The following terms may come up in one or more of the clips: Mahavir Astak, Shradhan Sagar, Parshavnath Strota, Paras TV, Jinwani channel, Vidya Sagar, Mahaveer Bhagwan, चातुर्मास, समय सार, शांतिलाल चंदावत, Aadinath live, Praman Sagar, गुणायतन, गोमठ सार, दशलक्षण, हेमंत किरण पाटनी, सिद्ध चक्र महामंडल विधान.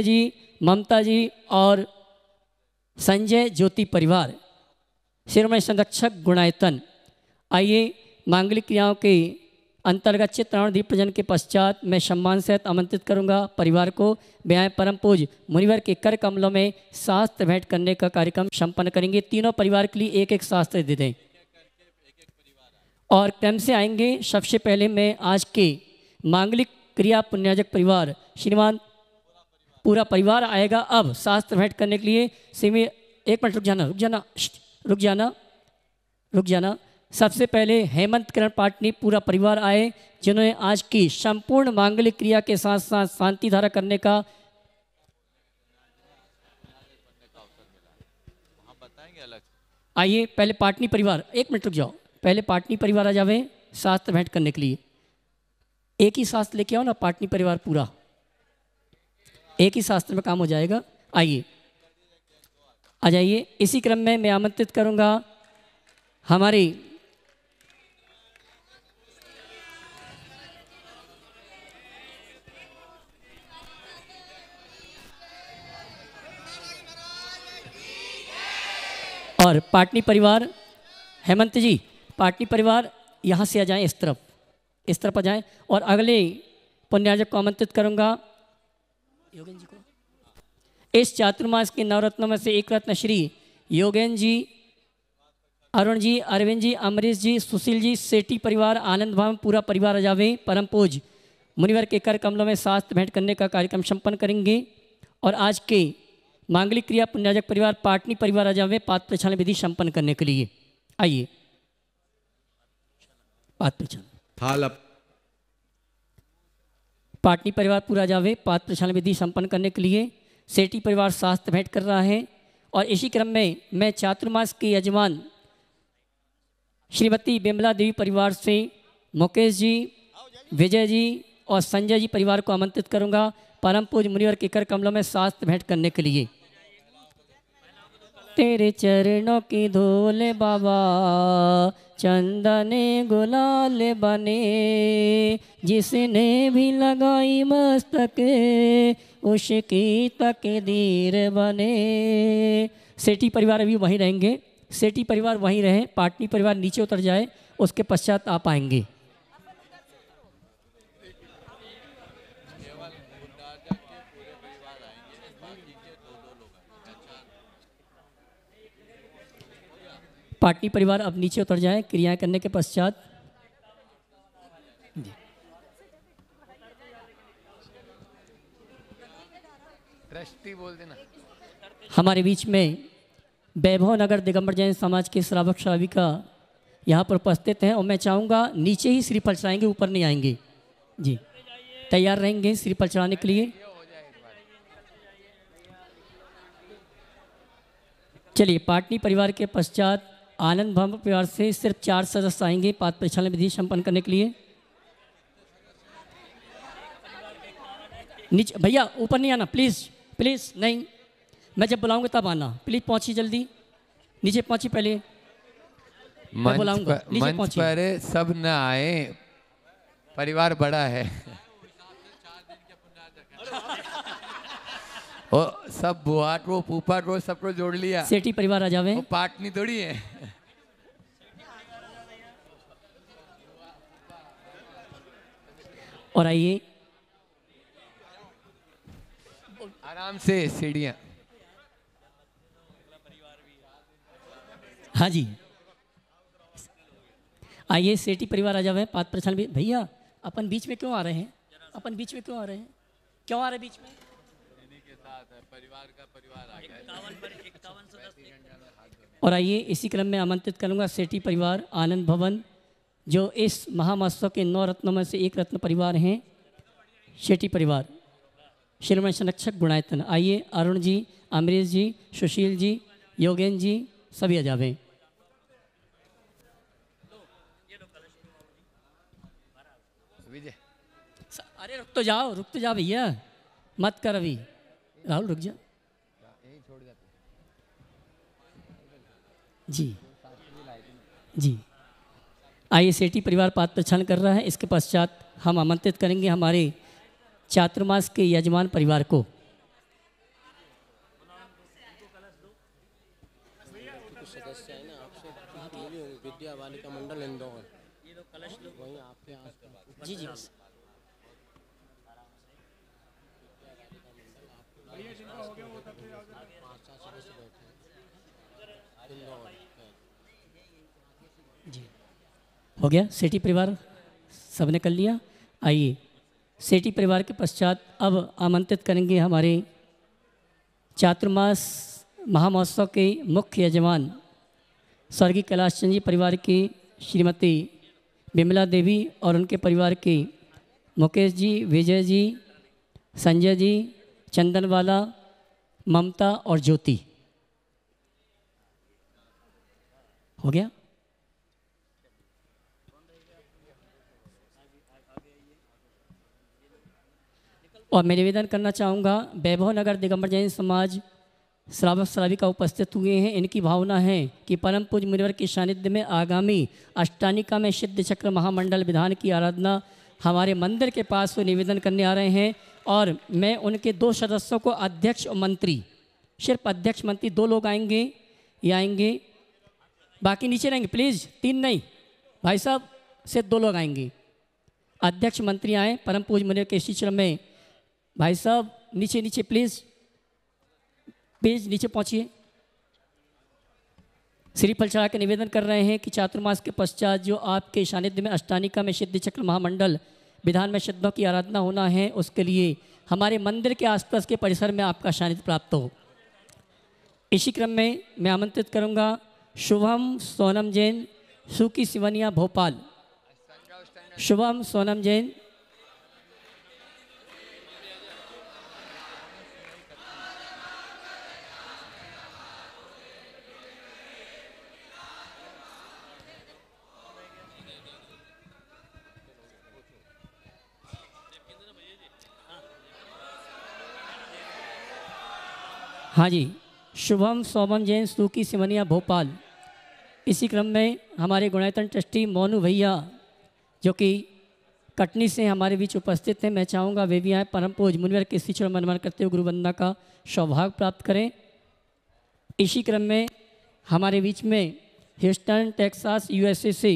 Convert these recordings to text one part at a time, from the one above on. विजय जी, ममता जी और संजय ज्योति परिवार, शिरोमणि संरक्षक गुणायतन। आइए मांगलिक क्रियाओं के अंतर्गत चित्रावरण दीप प्रजन के पश्चात मैं सम्मान सहित आमंत्रित करूंगा परिवार को। ब्याह परम पूज मुनिवर के कर कमलों में शास्त्र भेंट करने का कार्यक्रम संपन्न करेंगे। तीनों परिवार के लिए एक एक शास्त्र दे दें और क्रम से आएंगे। सबसे पहले मैं आज के मांगलिक क्रिया पुण्याजक परिवार श्रीमान पूरा परिवार आएगा अब शास्त्र भेंट करने के लिए। सिमी एक मिनट रुक जाना। सबसे पहले हेमंत किरण पाटनी पूरा परिवार आए जिन्होंने आज की संपूर्ण मांगलिक क्रिया के साथ साथ शांति धारा करने का आइए। पहले पाटनी परिवार, एक मिनट रुक जाओ, पहले पाटनी परिवार आ जावे शास्त्र भेंट करने के लिए। एक ही शास्त्र लेके आओ ना पाटनी परिवार पूरा, एक ही शास्त्र में काम हो जाएगा। आइए आ जाइए। इसी क्रम में मैं आमंत्रित करूंगा हमारी और पाटनी परिवार, हेमंत जी पाटनी परिवार यहाँ से आ जाएं इस तरफ आ जाएं। और अगले पुण्यार्जक को आमंत्रित करूँगा योगेंद्र जी को। इस चातुर्मास के नवरत्नों में से एक रत्न श्री योगेंद्र जी, अरुण जी, अरविंद जी, अमरीश जी, सुशील जी, सेठी परिवार, आनंद भाव पूरा परिवार आ जावे। परम पूज मुनिवर के कर कमलों में शास्त्र भेंट करने का कार्यक्रम संपन्न करेंगे। और आज के मांगलिक क्रिया पुण्याजक परिवार पाटनी परिवार आ जावे पात्र प्रक्षालन विधि संपन्न करने के लिए। आइए पात्र प्रक्षालन, पाटनी परिवार पूरा जावे पात्र प्रक्षालन विधि संपन्न करने के लिए। सेठी परिवार शास्त्र भेंट कर रहा है। और इसी क्रम में मैं चातुर्मास के यजमान श्रीमती बिमला देवी परिवार से मुकेश जी, विजय जी और संजय जी परिवार को आमंत्रित करूंगा परम पूज मुनिवर के कर कमलों में शास्त्र भेंट करने के लिए। तेरे चरणों की धूल बाबा चंदने गुलाल बने, जिसने भी लगाई मस्तक उसकी तकदीर बने। सेठी परिवार अभी वहीं रहेंगे, सेठी परिवार वहीं रहे, पाटनी परिवार नीचे उतर जाए उसके पश्चात आप आएंगे। पाटनी परिवार अब नीचे उतर जाए क्रियाएं करने के पश्चात। ट्रस्टी बोल देना। हमारे बीच में वैभव नगर दिगंबर जैन समाज के श्रावक श्राविका यहाँ पर उपस्थित हैं और मैं चाहूँगा नीचे ही श्रीफल चढ़ाएंगे, ऊपर नहीं आएंगे जी। तैयार रहेंगे श्रीफल चढ़ाने के लिए। चलिए पाटनी परिवार के पश्चात आनंद भवन परिवार से सिर्फ 4 सदस्य आएंगे पात्र प्रक्षालन विधि संपन्न करने के लिए। नीचे भैया ऊपर नहीं आना प्लीज़, प्लीज़ नहीं, मैं जब बुलाऊंगा तब आना प्लीज। पहुंची जल्दी, नीचे पहुंची पहले, मैं बुलाऊंगा नीचे पहुंची। सब न आए, परिवार बड़ा है ओ, सब बुआट वो फूफाट वो सबको जोड़ लिया। सेठी परिवार आ जावे, पाटनी थोड़ी है और आइए आराम से सीढ़ियाँ। हाँ जी आइए सेठी परिवार आ जावे पात्र प्रक्षालन भी। भैया अपन बीच में क्यों आ रहे हैं, अपन बीच में क्यों आ रहे हैं, क्यों आ रहे बीच में? परिवार का परिवार आ गया। और आइए इसी क्रम में आमंत्रित करूंगा सेठी परिवार आनंद भवन जो इस महामहोत्सव के 9 रत्नों में से एक रत्न परिवार हैं। सेठी परिवार शिरोमणि संरक्षक गुणायतन, आइए अरुण जी, अमरीश जी, सुशील जी, योगेंद्र जी सभी आ जावे। अरे रुक तो जाओ भैया, मत कर अभी, राहुल रुक जा जी जी। आइए सेठी परिवार पात्र प्रक्षालन कर रहा है। इसके पश्चात हम आमंत्रित करेंगे हमारे चातुर्मास के यजमान परिवार को। विद्या बालिका मंडल इंदौर, वहीं आपके आसपास। जी जी जी हो गया। सेठी परिवार सबने कर लिया। आइए सेठी परिवार के पश्चात अब आमंत्रित करेंगे हमारे चातुर्मास महामहोत्सव के मुख्य यजमान स्वर्गीय कैलाश चंद जी परिवार की श्रीमती विमला देवी और उनके परिवार के मुकेश जी, विजय जी, संजय जी, चंदनवाला, ममता और ज्योति। हो गया। और मैं निवेदन करना चाहूँगा वैभव नगर दिगंबर जैन समाज श्रावक श्राविका उपस्थित हुए हैं। इनकी भावना है कि परम पूज्य मुनिवर के सानिध्य में आगामी अष्टानिका में सिद्ध चक्र महामंडल विधान की आराधना हमारे मंदिर के पास वो निवेदन करने आ रहे हैं। और मैं उनके दो सदस्यों को अध्यक्ष और मंत्री, सिर्फ अध्यक्ष मंत्री दो लोग आएंगे, ये आएंगे, बाकी नीचे रहेंगे। प्लीज़ तीन नहीं भाई साहब, सिर्फ दो लोग आएंगे, अध्यक्ष मंत्री आएँ। परम पूज्य मुनिवर के शिष्य में भाई साहब नीचे नीचे प्लीज़ प्लीज़ नीचे पहुँचिए। श्रीफल चढ़ा के निवेदन कर रहे हैं कि चातुर्मास के पश्चात जो आपके सानिध्य में अष्टानिका में सिद्ध चक्र महामंडल विधान में सिद्धों की आराधना होना है, उसके लिए हमारे मंदिर के आसपास के परिसर में आपका सानिध्य प्राप्त हो। इसी क्रम में मैं आमंत्रित करूंगा शुभम सोनम जैन, सुकी सिवनिया, भोपाल। शुभम सोनम जैन, हाँ जी, शुभम सोमम जैन, सुकी सिमनिया, भोपाल। इसी क्रम में हमारे गुणायतन ट्रस्टी मोनू भैया जो कि कटनी से हमारे बीच उपस्थित हैं, मैं चाहूँगा वे भी आएँ। परम पूज्य मुनिवर के शिष्य मनमन करते हुए गुरु वंदना का सौभाग्य प्राप्त करें। इसी क्रम में हमारे बीच में ह्यूस्टन टेक्सास यूएसए से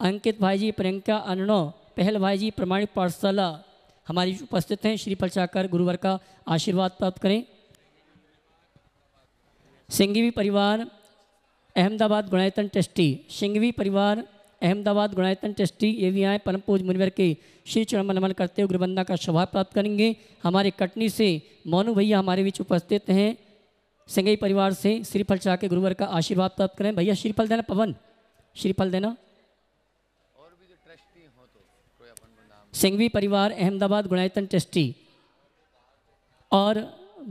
अंकित भाई जी, प्रियंका अन्नो, पहल भाई जी, प्रमाणिक पाठशाला हमारे बीच उपस्थित हैं। श्रीफल चढ़ाकर गुरुवर का आशीर्वाद प्राप्त करें। सिंघवी परिवार अहमदाबाद गुणायतन ट्रस्टी, सिंघवी परिवार अहमदाबाद गुणायतन ट्रस्टी, ये भी आए। परम पूज्य मुनिवर के श्री चरण में नमन करते हुए गुरुवंदना का शोभा प्राप्त करेंगे। हमारे कटनी से मोनू भैया हमारे बीच उपस्थित हैं। सिंघवी परिवार से श्रीफल चढ़ा के गुरुवर का आशीर्वाद प्राप्त करें। भैया श्रीफल देना, पवन श्रीफल देना। सिंघवी परिवार अहमदाबाद गुणायतन ट्रस्टी और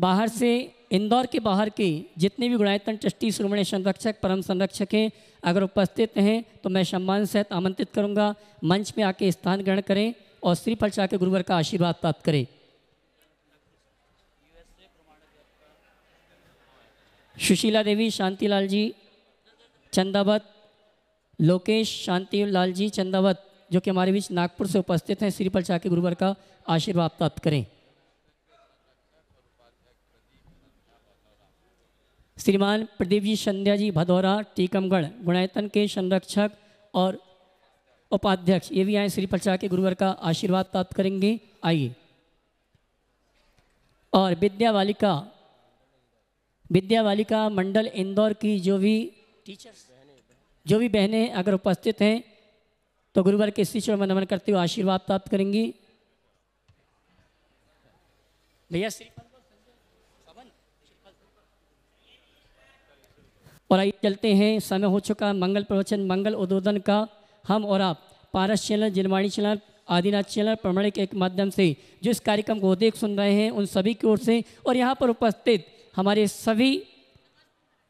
बाहर से इंदौर के बाहर के जितने भी गुणायतन ट्रस्टी श्रोमणी संरक्षक परम संरक्षक हैं अगर उपस्थित हैं तो मैं सम्मान सहित आमंत्रित करूंगा मंच में आके स्थान ग्रहण करें और श्रीफल चढ़ा के गुरुवर का आशीर्वाद प्राप्त करें। सुशीला देवी, शांतिलाल जी, चंदावत, लोकेश शांतिलाल जी चंदावत जो कि हमारे बीच नागपुर से उपस्थित हैं, श्रीफल चढ़ा के गुरुवर का आशीर्वाद प्राप्त करें। श्रीमान प्रदीप जी संध्या जी, भदौरा, टीकमगढ़ गुणायतन के संरक्षक और उपाध्यक्ष, ये भी आए। श्रीफल चढ़ा के गुरुवर का आशीर्वाद प्राप्त करेंगे। आइए। और विद्या बालिका मंडल इंदौर की जो भी टीचर्स, जो भी बहनें अगर उपस्थित हैं तो गुरुवर के श्री चरण में नमन करते हुए आशीर्वाद प्राप्त करेंगी। भैया और आइए चलते हैं, समय हो चुका है मंगल प्रवचन मंगल उद्बोधन का। हम और आप Paras channel, Jinvani channel, Adinath channel, प्रमाण के एक माध्यम से जो इस कार्यक्रम को देख सुन रहे हैं उन सभी की ओर से और यहाँ पर उपस्थित हमारे सभी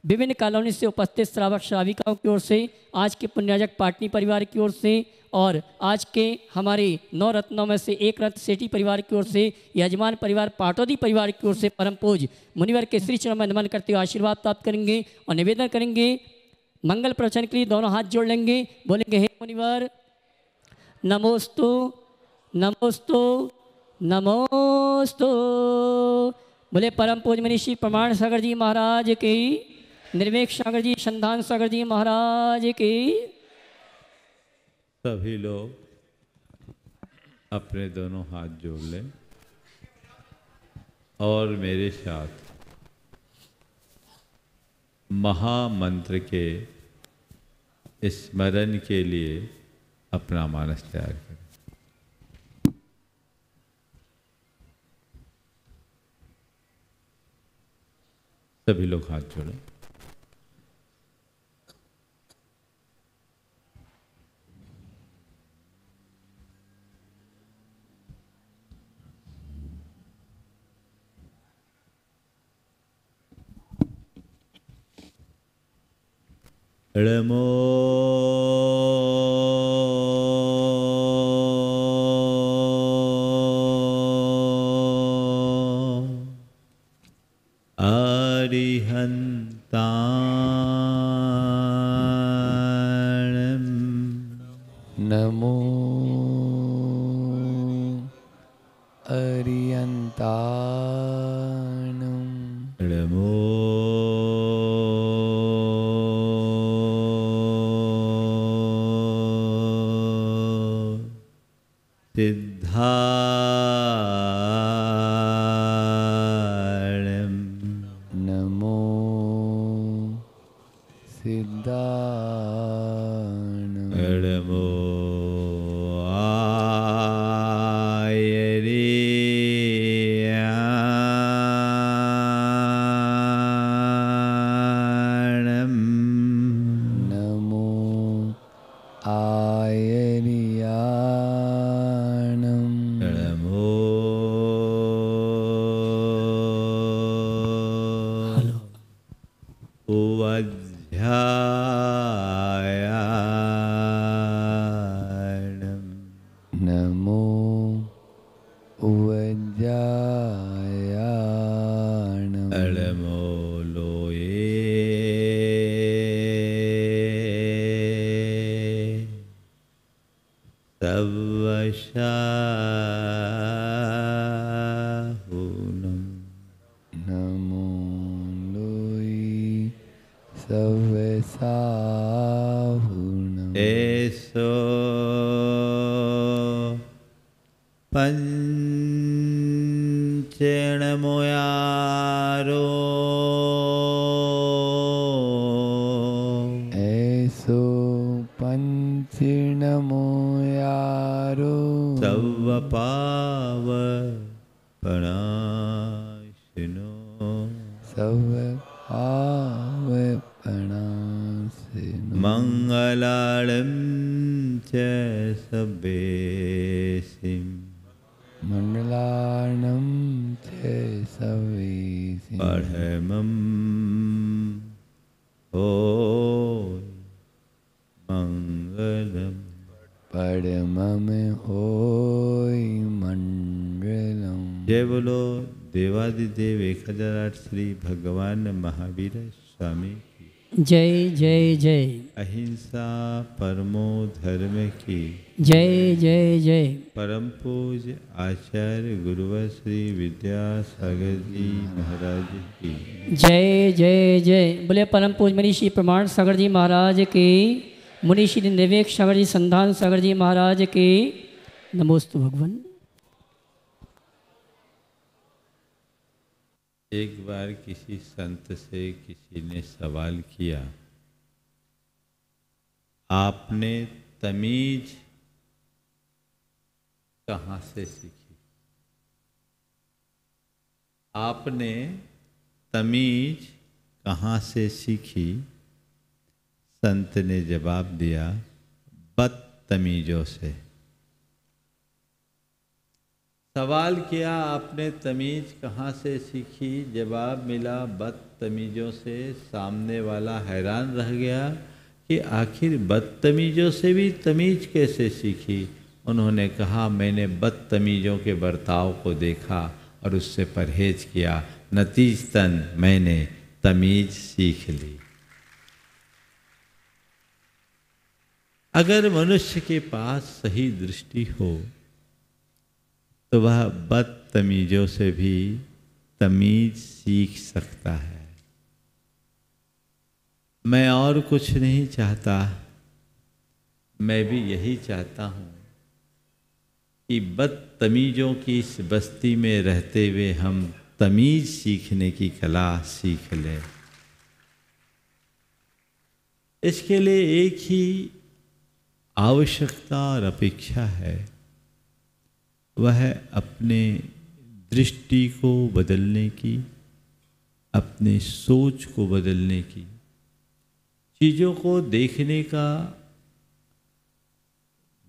विभिन्न कॉलोनी से उपस्थित श्रावक श्राविकाओं की ओर से, आज के पुण्याजक पाटनी परिवार की ओर से और आज के हमारे 9 रत्नों में से एक रत्न सेठी परिवार की ओर से, यजमान परिवार पाटोदी परिवार की ओर से परम पूज्य मुनिवर के श्री चरण में नमन करते हुए आशीर्वाद प्राप्त करेंगे और निवेदन करेंगे। मंगल प्रवचन के लिए दोनों हाथ जोड़ लेंगे, बोलेंगे हे मुनिवर नमोस्तु नमोस्तु नमोस्तु। बोले परम पूज्य मुनि श्री प्रमाण सागर जी महाराज की निर्वेक सागर जी, श्रद्धान सागर जी महाराज की। सभी लोग अपने दोनों हाथ जोड़ लें और मेरे साथ महामंत्र के स्मरण के लिए अपना मानस तैयार करें। सभी लोग हाथ जोड़ें। अरिहंताणं नमो अरिहंताणं सिद्धाणं नमो सिद्धाणं नमो आयरियाणं नमो आयरिया श्री भगवान महावीर स्वामी की जय जय जय। अहिंसा परमो धर्म की जय जय जय। परम पूज्य आचार्य गुरुवर श्री विद्या सागर जी महाराज की जय जय जय। बोले परम पूज्य मनीषी प्रमाण सागर जी महाराज की, मुनीषी निर्वेक सागर जी, संधान सागर जी महाराज की। नमोस्तु भगवान। एक बार किसी संत से किसी ने सवाल किया, आपने तमीज कहाँ से सीखी? आपने तमीज कहाँ से सीखी? संत ने जवाब दिया, बदतमीजों से। सवाल किया, आपने तमीज़ कहाँ से सीखी? जवाब मिला, बदतमीज़ों से। सामने वाला हैरान रह गया कि आखिर बदतमीज़ों से भी तमीज़ कैसे सीखी। उन्होंने कहा, मैंने बदतमीज़ों के बर्ताव को देखा और उससे परहेज किया, नतीजतन मैंने तमीज़ सीख ली। अगर मनुष्य के पास सही दृष्टि हो तो वह बदतमीज़ों से भी तमीज़ सीख सकता है। मैं और कुछ नहीं चाहता, मैं भी यही चाहता हूँ कि बदतमीज़ों की इस बस्ती में रहते हुए हम तमीज़ सीखने की कला सीख लें। इसके लिए एक ही आवश्यकता और अपेक्षा है, वह है अपने दृष्टि को बदलने की, अपने सोच को बदलने की, चीज़ों को देखने का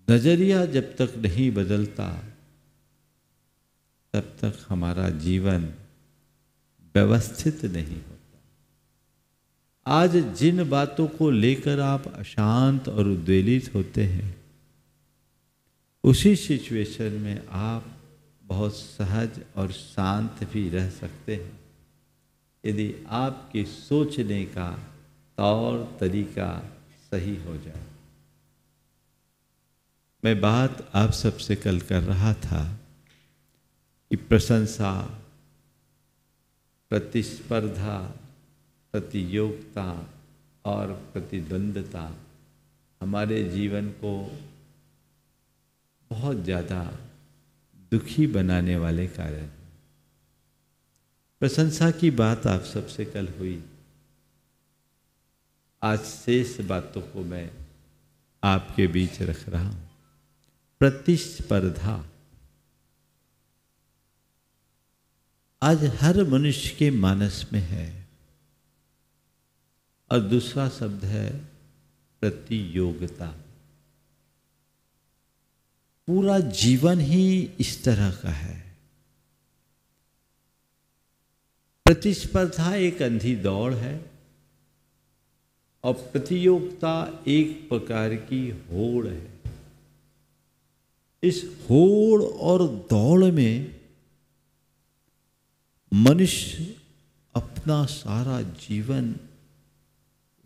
नज़रिया जब तक नहीं बदलता तब तक हमारा जीवन व्यवस्थित नहीं होता। आज जिन बातों को लेकर आप अशांत और उद्वेलित होते हैं, उसी सिचुएशन में आप बहुत सहज और शांत भी रह सकते हैं यदि आपके सोचने का तौर तरीका सही हो जाए। मैं बात आप सबसे कल कर रहा था कि प्रशंसा, प्रतिस्पर्धा, प्रतियोगिता और प्रतिद्वंदता हमारे जीवन को बहुत ज़्यादा दुखी बनाने वाले कारण। प्रशंसा की बात आप सबसे कल हुई, आज शेष बातों को मैं आपके बीच रख रहा हूँ। प्रतिस्पर्धा आज हर मनुष्य के मानस में है, और दूसरा शब्द है प्रतियोगिता। पूरा जीवन ही इस तरह का है। प्रतिस्पर्धा एक अंधी दौड़ है और प्रतियोगिता एक प्रकार की होड़ है। इस होड़ और दौड़ में मनुष्य अपना सारा जीवन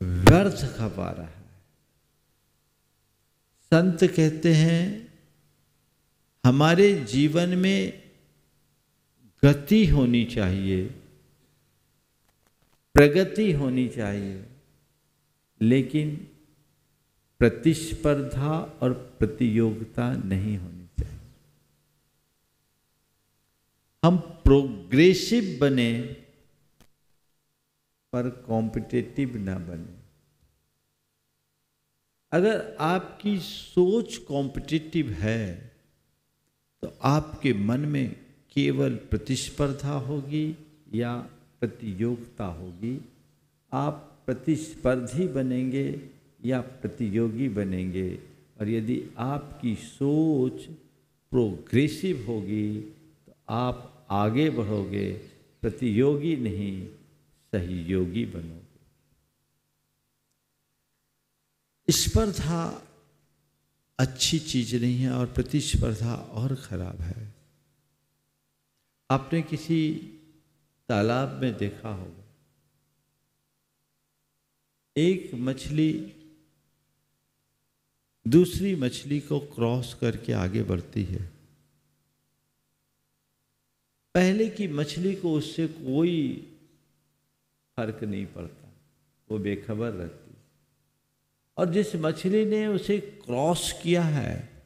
व्यर्थ खपा रहा है। संत कहते हैं हमारे जीवन में गति होनी चाहिए, प्रगति होनी चाहिए, लेकिन प्रतिस्पर्धा और प्रतियोगिता नहीं होनी चाहिए। हम प्रोग्रेसिव बने पर कॉम्पिटिटिव ना बने। अगर आपकी सोच कॉम्पिटिटिव है तो आपके मन में केवल प्रतिस्पर्धा होगी या प्रतियोगिता होगी। आप प्रतिस्पर्धी बनेंगे या प्रतियोगी बनेंगे। और यदि आपकी सोच प्रोग्रेसिव होगी तो आप आगे बढ़ोगे, प्रतियोगी नहीं सहयोगी बनोगे। स्पर्धा अच्छी चीज़ नहीं है और प्रतिस्पर्धा और ख़राब है। आपने किसी तालाब में देखा होगा, एक मछली दूसरी मछली को क्रॉस करके आगे बढ़ती है। पहले की मछली को उससे कोई फर्क नहीं पड़ता, वो बेखबर रहती, और जिस मछली ने उसे क्रॉस किया है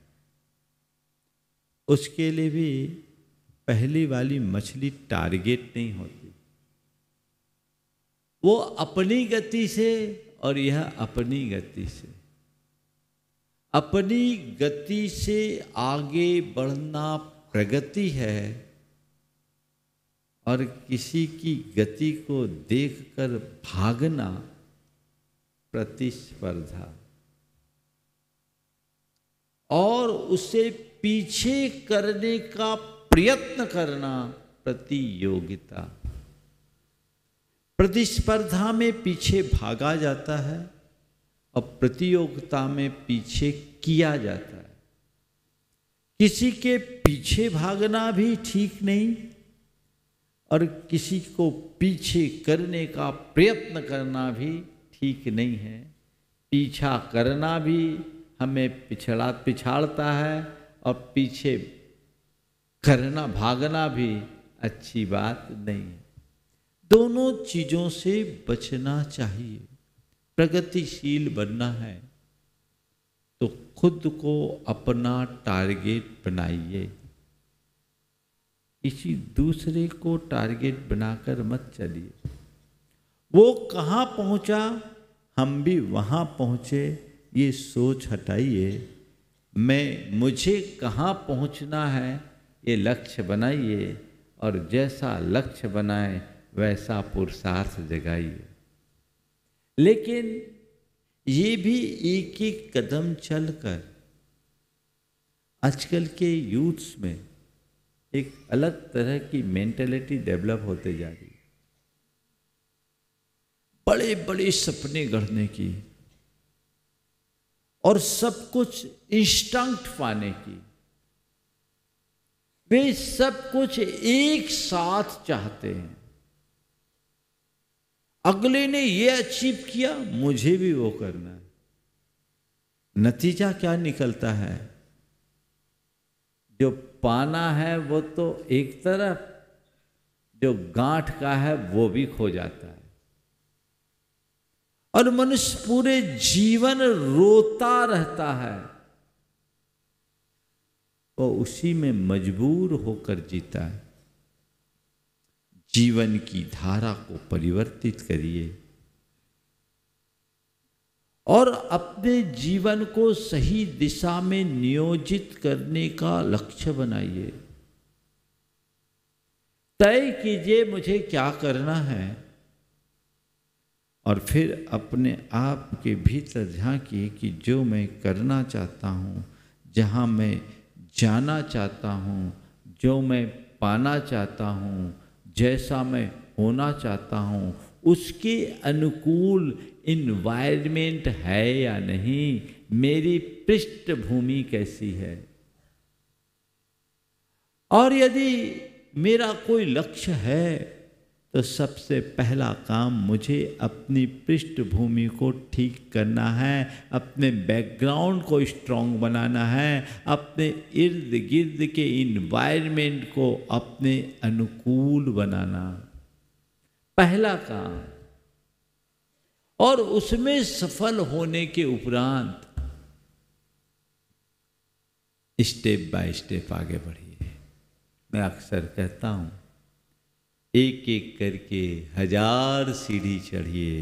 उसके लिए भी पहली वाली मछली टारगेट नहीं होती। वो अपनी गति से और यह अपनी गति से। अपनी गति से आगे बढ़ना प्रगति है, और किसी की गति को देखकर भागना प्रतिस्पर्धा, और उसे पीछे करने का प्रयत्न करना प्रतियोगिता। प्रतिस्पर्धा में पीछे भागा जाता है और प्रतियोगिता में पीछे किया जाता है। किसी के पीछे भागना भी ठीक नहीं और किसी को पीछे करने का प्रयत्न करना भी ठीक नहीं है। पीछा करना भी हमें पिछाड़ता है और पीछे करना, भागना भी अच्छी बात नहीं है। दोनों चीज़ों से बचना चाहिए। प्रगतिशील बनना है तो खुद को अपना टारगेट बनाइए, किसी दूसरे को टारगेट बनाकर मत चलिए। वो कहाँ पहुँचा, हम भी वहाँ पहुँचे, ये सोच हटाइए। मैं मुझे कहाँ पहुँचना है ये लक्ष्य बनाइए और जैसा लक्ष्य बनाए वैसा पुरुषार्थ जगाइए। लेकिन ये भी एक एक कदम चलकर आजकल के यूथ्स में एक अलग तरह की मेंटालिटी डेवलप होते जा रही है। बड़े बड़े सपने गढ़ने की और सब कुछ इंस्टेंट पाने की, वे सब कुछ एक साथ चाहते हैं। अगले ने ये अचीव किया, मुझे भी वो करना है। नतीजा क्या निकलता है, जो पाना है वो तो एक तरफ, जो गांठ का है वो भी खो जाता है। और मनुष्य पूरे जीवन रोता रहता है, वो उसी में मजबूर होकर जीता है। जीवन की धारा को परिवर्तित करिए और अपने जीवन को सही दिशा में नियोजित करने का लक्ष्य बनाइए। तय कीजिए मुझे क्या करना है और फिर अपने आप के भीतर झांकिए कि जो मैं करना चाहता हूँ, जहाँ मैं जाना चाहता हूँ, जो मैं पाना चाहता हूँ, जैसा मैं होना चाहता हूँ, उसके अनुकूल इन्वायरमेंट है या नहीं, मेरी पृष्ठभूमि कैसी है। और यदि मेरा कोई लक्ष्य है तो सबसे पहला काम मुझे अपनी पृष्ठभूमि को ठीक करना है, अपने बैकग्राउंड को स्ट्रांग बनाना है, अपने इर्द गिर्द के इन्वायरमेंट को अपने अनुकूल बनाना, पहला काम। और उसमें सफल होने के उपरांत स्टेप बाय स्टेप आगे बढ़िए। मैं अक्सर कहता हूँ, एक एक करके 1000 सीढ़ी चढ़िए,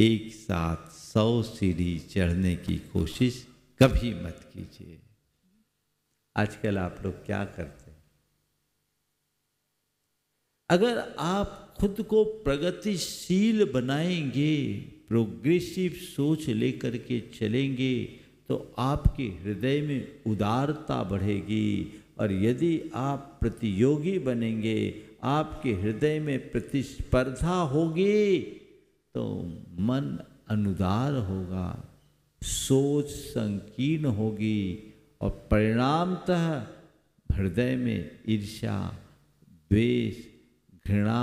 एक साथ 100 सीढ़ी चढ़ने की कोशिश कभी मत कीजिए। आजकल आप लोग क्या करते हैं? अगर आप खुद को प्रगतिशील बनाएंगे, प्रोग्रेसिव सोच लेकर के चलेंगे तो आपके हृदय में उदारता बढ़ेगी। और यदि आप प्रतियोगी बनेंगे, आपके हृदय में प्रतिस्पर्धा होगी तो मन अनुदार होगा, सोच संकीर्ण होगी और परिणामतः हृदय में ईर्ष्या, द्वेष, घृणा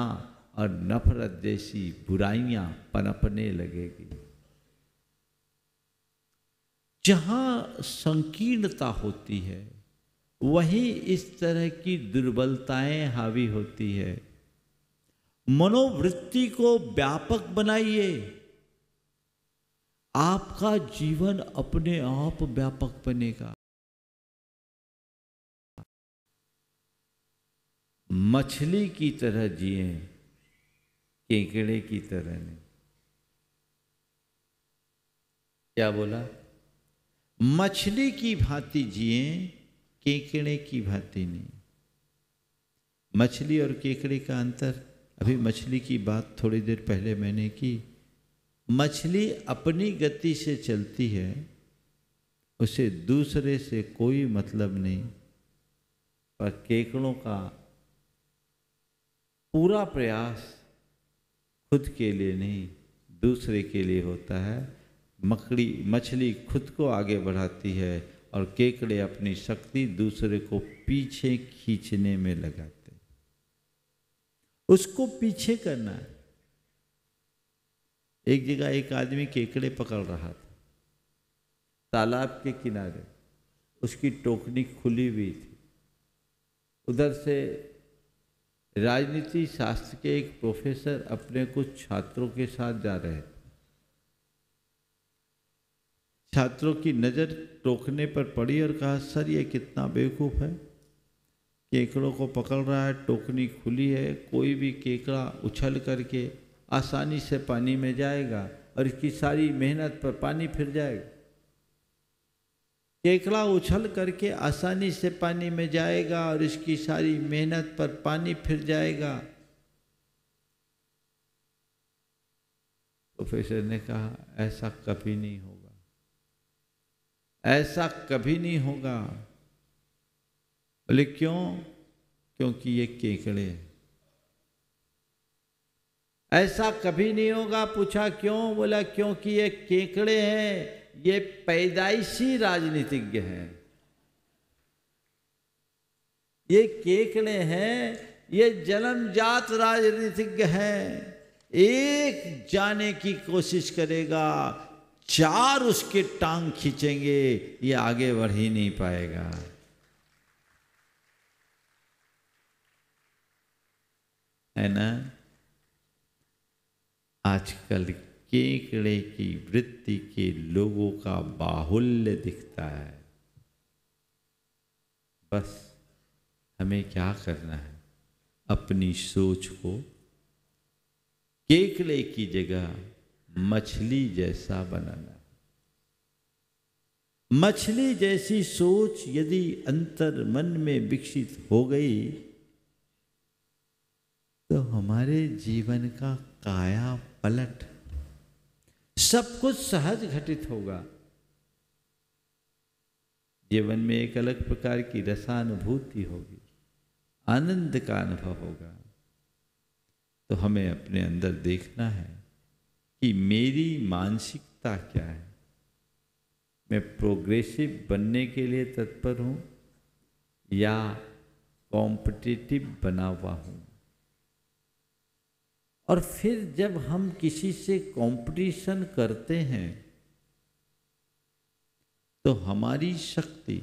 और नफरत जैसी बुराइयां पनपने लगेगी। जहाँ संकीर्णता होती है वहीं इस तरह की दुर्बलताएं हावी होती है। मनोवृत्ति को व्यापक बनाइए, आपका जीवन अपने आप व्यापक बनेगा। मछली की तरह जिए, केकड़े की तरह नहीं। क्या बोला? मछली की भांति जिए, केकड़े की भांति नहीं। मछली और केकड़े का अंतर, अभी मछली की बात थोड़ी देर पहले मैंने की। मछली अपनी गति से चलती है, उसे दूसरे से कोई मतलब नहीं। पर केकड़ों का पूरा प्रयास खुद के लिए नहीं दूसरे के लिए होता है। मछली खुद को आगे बढ़ाती है और केकड़े अपनी शक्ति दूसरे को पीछे खींचने में लगाते, उसको पीछे करना है। एक जगह एक आदमी केकड़े पकड़ रहा था तालाब के किनारे, उसकी टोकनी खुली हुई थी। उधर से राजनीति शास्त्र के एक प्रोफेसर अपने कुछ छात्रों के साथ जा रहे थे। छात्रों की नज़र टोकने पर पड़ी और कहा, सर ये कितना बेवकूफ़ है, केकड़ों को पकड़ रहा है, टोकनी खुली है, कोई भी केकड़ा उछल करके आसानी से पानी में जाएगा और इसकी सारी मेहनत पर पानी फिर जाएगा। केकड़ा उछल करके आसानी से पानी में जाएगा और इसकी सारी मेहनत पर पानी फिर जाएगा। प्रोफेसर ने कहा, ऐसा कभी नहीं होगा, ऐसा कभी नहीं होगा। बोले क्यों? क्योंकि ये केकड़े। ऐसा कभी नहीं होगा। पूछा क्यों? बोला क्योंकि ये केकड़े हैं, ये पैदाइशी राजनीतिज्ञ हैं, ये केकड़े हैं, ये जन्मजात राजनीतिज्ञ हैं। एक जाने की कोशिश करेगा, चार उसके टांग खींचेंगे, ये आगे बढ़ ही नहीं पाएगा। है ना? आजकल केकड़े की वृत्ति के लोगों का बाहुल्य दिखता है। बस हमें क्या करना है, अपनी सोच को केकड़े की जगह मछली जैसा बनाना। मछली जैसी सोच यदि अंतर मन में विकसित हो गई तो हमारे जीवन का काया पलट, सब कुछ सहज घटित होगा। जीवन में एक अलग प्रकार की रसानुभूति होगी, आनंद का अनुभव होगा। तो हमें अपने अंदर देखना है कि मेरी मानसिकता क्या है। मैं प्रोग्रेसिव बनने के लिए तत्पर हूँ या कॉम्पिटिटिव बना हुआ हूँ। और फिर जब हम किसी से कंपटीशन करते हैं तो हमारी शक्ति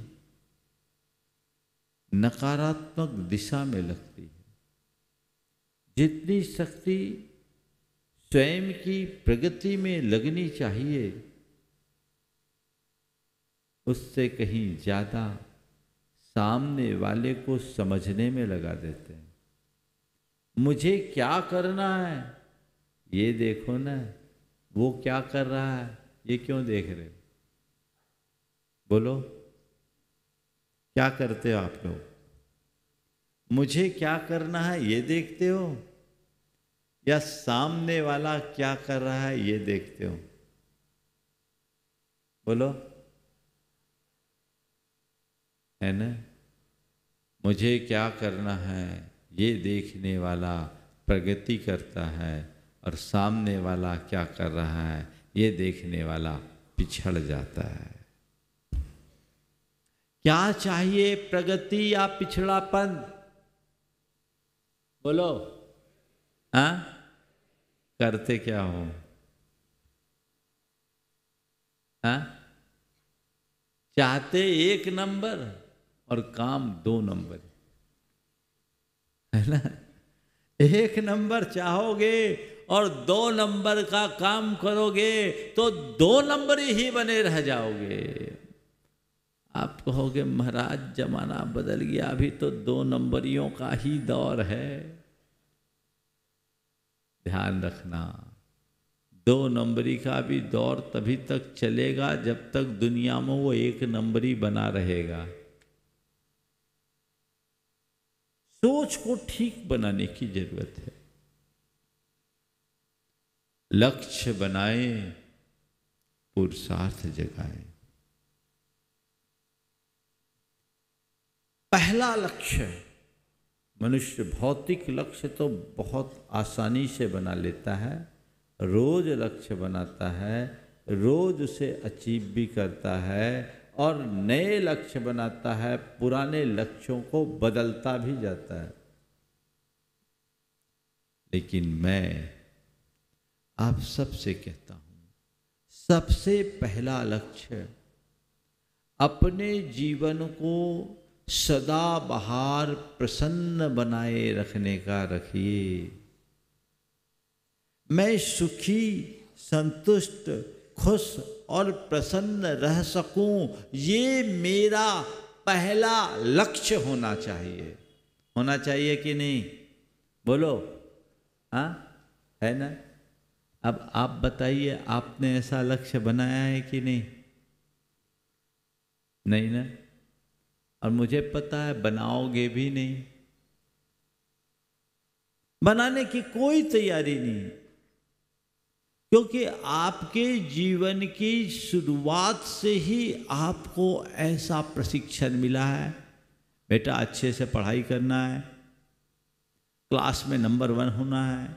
नकारात्मक दिशा में लगती है। जितनी शक्ति स्वयं की प्रगति में लगनी चाहिए उससे कहीं ज़्यादा सामने वाले को समझने में लगा देते हैं। मुझे क्या करना है ये देखो ना, वो क्या कर रहा है ये क्यों देख रहे हो? बोलो क्या करते हो आप लोग? मुझे क्या करना है ये देखते हो या सामने वाला क्या कर रहा है ये देखते हो? बोलो, है ना? मुझे क्या करना है ये देखने वाला प्रगति करता है और सामने वाला क्या कर रहा है ये देखने वाला पिछड़ जाता है। क्या चाहिए, प्रगति या पिछड़ापन? बोलो। हाँ, करते क्या हो? हाँ, चाहते 1 नंबर और काम 2 नंबर, है ना? 1 नंबर चाहोगे और 2 नंबर का काम करोगे तो 2 नंबर ही बने रह जाओगे। आप कहोगे महाराज जमाना बदल गया, अभी तो 2 नंबरियों का ही दौर है। ध्यान रखना, 2 नंबरी का भी दौर तभी तक चलेगा जब तक दुनिया में वो 1 नंबरी बना रहेगा। सोच को ठीक बनाने की जरूरत है। लक्ष्य बनाए, पुरुषार्थ जगाए। पहला लक्ष्य, मनुष्य भौतिक लक्ष्य तो बहुत आसानी से बना लेता है, रोज लक्ष्य बनाता है, रोज उसे अचीव भी करता है और नए लक्ष्य बनाता है, पुराने लक्ष्यों को बदलता भी जाता है। लेकिन मैं आप सबसे कहता हूँ, सबसे पहला लक्ष्य अपने जीवन को सदाबहार प्रसन्न बनाए रखने का रखिए। मैं सुखी, संतुष्ट, खुश और प्रसन्न रह सकूं, ये मेरा पहला लक्ष्य होना चाहिए। होना चाहिए कि नहीं, बोलो? हाँ, है ना? अब आप बताइए, आपने ऐसा लक्ष्य बनाया है कि नहीं? नहीं ना? और मुझे पता है बनाओगे भी नहीं, बनाने की कोई तैयारी नहीं, क्योंकि आपके जीवन की शुरुआत से ही आपको ऐसा प्रशिक्षण मिला है, बेटा अच्छे से पढ़ाई करना है, क्लास में नंबर 1 होना है,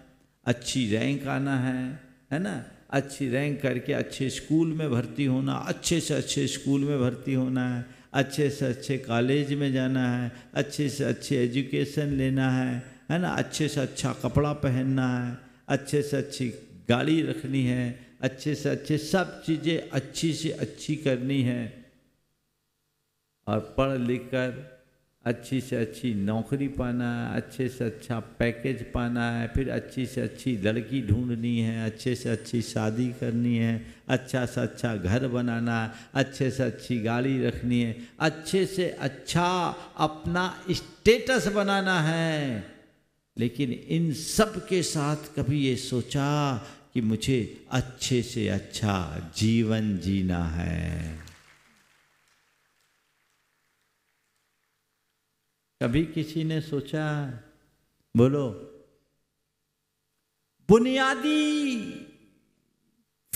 अच्छी रैंक आना है ना? अच्छी रैंक करके अच्छे स्कूल में भर्ती होना, अच्छे से अच्छे स्कूल में भर्ती होना है, अच्छे से अच्छे कॉलेज में जाना है, अच्छे से अच्छे एजुकेशन लेना है ना? अच्छे से अच्छा कपड़ा पहनना है, अच्छे से अच्छी गाड़ी रखनी है, अच्छे से अच्छे सब चीज़ें अच्छी से अच्छी करनी है, और पढ़ लिख कर अच्छी से अच्छी नौकरी पाना है, अच्छे से अच्छा पैकेज पाना है, फिर अच्छी से अच्छी लड़की ढूंढनी है, अच्छे से अच्छी शादी करनी है, अच्छा से अच्छा घर बनाना है, अच्छे से अच्छी गाड़ी रखनी है, अच्छे से अच्छा अपना स्टेटस बनाना है। लेकिन इन सब के साथ कभी ये सोचा कि मुझे अच्छे से अच्छा जीवन जीना है? कभी किसी ने सोचा? बोलो। बुनियादी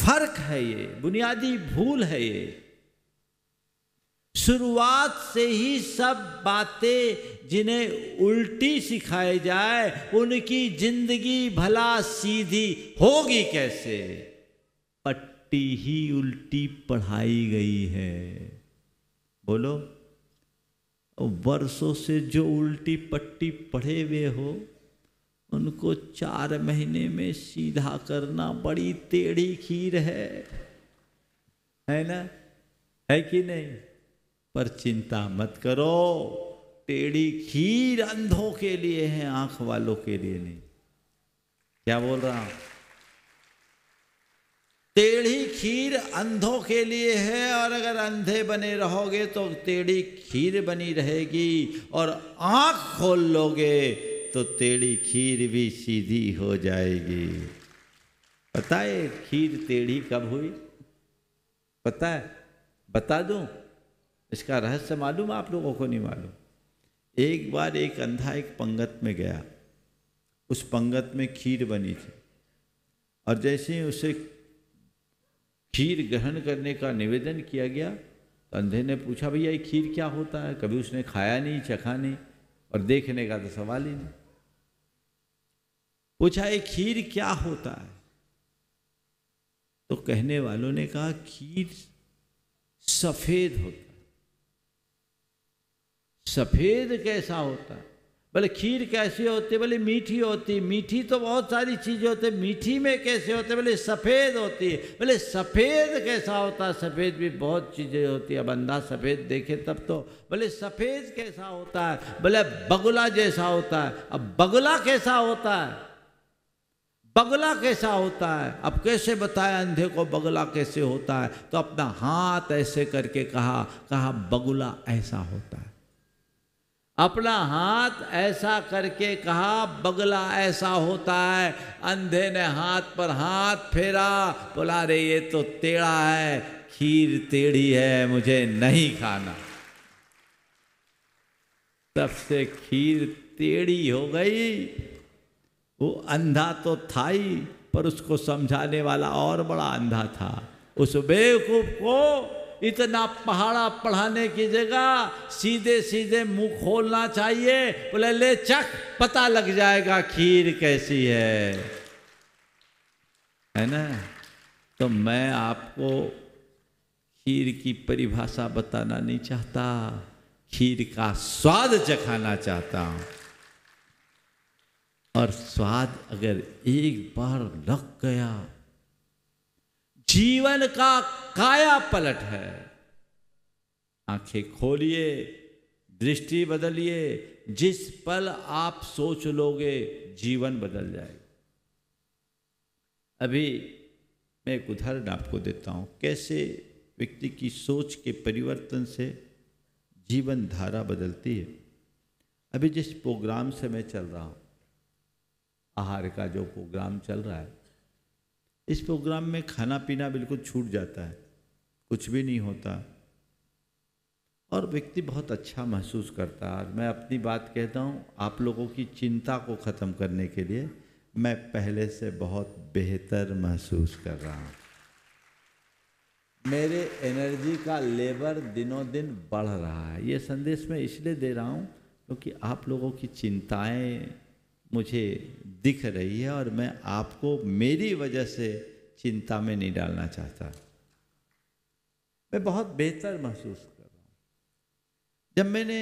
फर्क है ये, बुनियादी भूल है ये। शुरुआत से ही सब बातें जिन्हें उल्टी सिखाई जाए, उनकी जिंदगी भला सीधी होगी कैसे? पट्टी ही उल्टी पढ़ाई गई है। बोलो, वर्षों से जो उल्टी पट्टी पढ़े हुए हो, उनको 4 महीने में सीधा करना बड़ी टेढ़ी खीर है ना? है कि नहीं? पर चिंता मत करो, टेढ़ी खीर अंधों के लिए है, आंख वालों के लिए नहीं। क्या बोल रहा हूं? टेढ़ी खीर अंधों के लिए है, और अगर अंधे बने रहोगे तो टेढ़ी खीर बनी रहेगी, और आंख खोल लोगे तो टेढ़ी खीर भी सीधी हो जाएगी। पता है खीर टेढ़ी कब हुई? पता है? बता दूं इसका रहस्य? मालूम आप लोगों को? नहीं मालूम। एक बार एक अंधा एक पंगत में गया, उस पंगत में खीर बनी थी, और जैसे ही उसे खीर ग्रहण करने का निवेदन किया गया, तो अंधे ने पूछा, भैया ये खीर क्या होता है? कभी उसने खाया नहीं, चखा नहीं, और देखने का तो सवाल ही नहीं। पूछा ये खीर क्या होता है? तो कहने वालों ने कहा खीर सफेद होता है। सफेद कैसा होता है? बोले खीर कैसी होती? बोले मीठी होती। मीठी तो बहुत सारी चीज़ें होती, मीठी में कैसे होते? बोले सफ़ेद होती है। बोले सफ़ेद कैसा होता है? सफ़ेद भी बहुत चीज़ें होती है, अब अंधा सफ़ेद देखे तब तो। बोले सफ़ेद कैसा होता है? बोले बगुला जैसा होता है। अब बगुला कैसा होता है? बगुला कैसा होता है? अब कैसे बताया अंधे को बगुला कैसे होता है? तो अपना हाथ ऐसे करके कहा बगुला ऐसा होता है। अपना हाथ ऐसा करके कहा बगला ऐसा होता है। अंधे ने हाथ पर हाथ फेरा, बोला रे ये तो टेढ़ा है, खीर टेढ़ी है, मुझे नहीं खाना। तब से खीर टेढ़ी हो गई। वो अंधा तो था ही, पर उसको समझाने वाला और बड़ा अंधा था। उस बेवकूफ को इतना पहाड़ा पढ़ाने की जगह सीधे सीधे मुंह खोलना चाहिए। बोले ले चख, पता लग जाएगा खीर कैसी है ना? तो मैं आपको खीर की परिभाषा बताना नहीं चाहता, खीर का स्वाद चखाना चाहता हूँ। और स्वाद अगर एक बार लग गया, जीवन का काया पलट है। आंखें खोलिए, दृष्टि बदलिए, जिस पल आप सोच लोगे जीवन बदल जाएगा। अभी मैं एक उदाहरण आपको देता हूँ कैसे व्यक्ति की सोच के परिवर्तन से जीवन धारा बदलती है। अभी जिस प्रोग्राम से मैं चल रहा हूँ, आहार का जो प्रोग्राम चल रहा है, इस प्रोग्राम में खाना पीना बिल्कुल छूट जाता है, कुछ भी नहीं होता और व्यक्ति बहुत अच्छा महसूस करता है। और मैं अपनी बात कहता हूँ, आप लोगों की चिंता को ख़त्म करने के लिए मैं पहले से बहुत बेहतर महसूस कर रहा हूँ। मेरे एनर्जी का लेवल दिनों दिन बढ़ रहा है। ये संदेश मैं इसलिए दे रहा हूँ क्योंकि आप लोगों की चिंताएं मुझे दिख रही है और मैं आपको मेरी वजह से चिंता में नहीं डालना चाहता। मैं बहुत बेहतर महसूस कर रहा हूँ। जब मैंने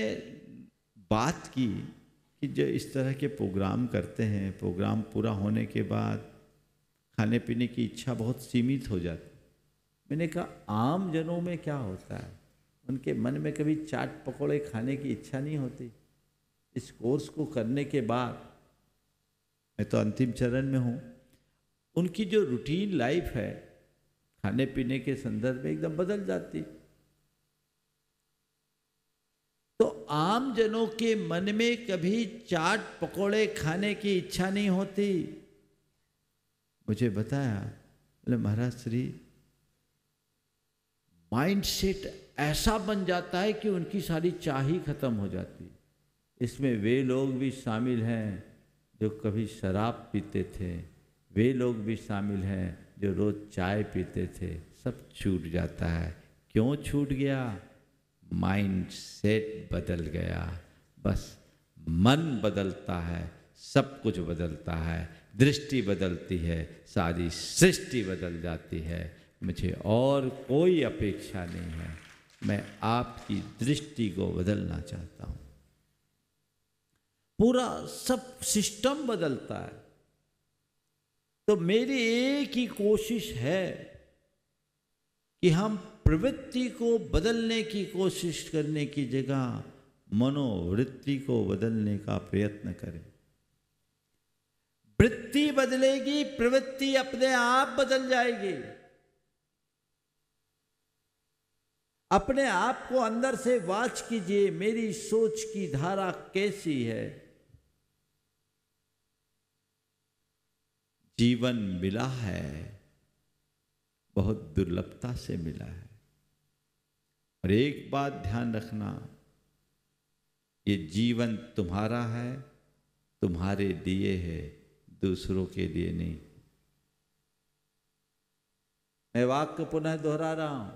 बात की कि जो इस तरह के प्रोग्राम करते हैं, प्रोग्राम पूरा होने के बाद खाने पीने की इच्छा बहुत सीमित हो जाती। मैंने कहा आम जनों में क्या होता है, उनके मन में कभी चाट पकौड़े खाने की इच्छा नहीं होती। इस कोर्स को करने के बाद, मैं तो अंतिम चरण में हूँ, उनकी जो रूटीन लाइफ है खाने पीने के संदर्भ में एकदम बदल जाती। तो आम जनों के मन में कभी चाट पकौड़े खाने की इच्छा नहीं होती। मुझे बताया, बोले महाराज श्री, माइंडसेट ऐसा बन जाता है कि उनकी सारी चाह ही खत्म हो जाती। इसमें वे लोग भी शामिल हैं जो कभी शराब पीते थे, वे लोग भी शामिल हैं जो रोज़ चाय पीते थे। सब छूट जाता है। क्यों छूट गया? माइंड सेट बदल गया। बस मन बदलता है, सब कुछ बदलता है, दृष्टि बदलती है, सारी सृष्टि बदल जाती है। मुझे और कोई अपेक्षा नहीं है। मैं आपकी दृष्टि को बदलना चाहता हूँ। पूरा सब सिस्टम बदलता है। तो मेरी एक ही कोशिश है कि हम प्रवृत्ति को बदलने की कोशिश करने की जगह मनोवृत्ति को बदलने का प्रयत्न करें। वृत्ति बदलेगी, प्रवृत्ति अपने आप बदल जाएगी। अपने आप को अंदर से वाच कीजिए, मेरी सोच की धारा कैसी है। जीवन मिला है, बहुत दुर्लभता से मिला है। और एक बात ध्यान रखना, ये जीवन तुम्हारा है, तुम्हारे लिए है, दूसरों के लिए नहीं। मैं वाक्य पुनः दोहरा रहा हूं,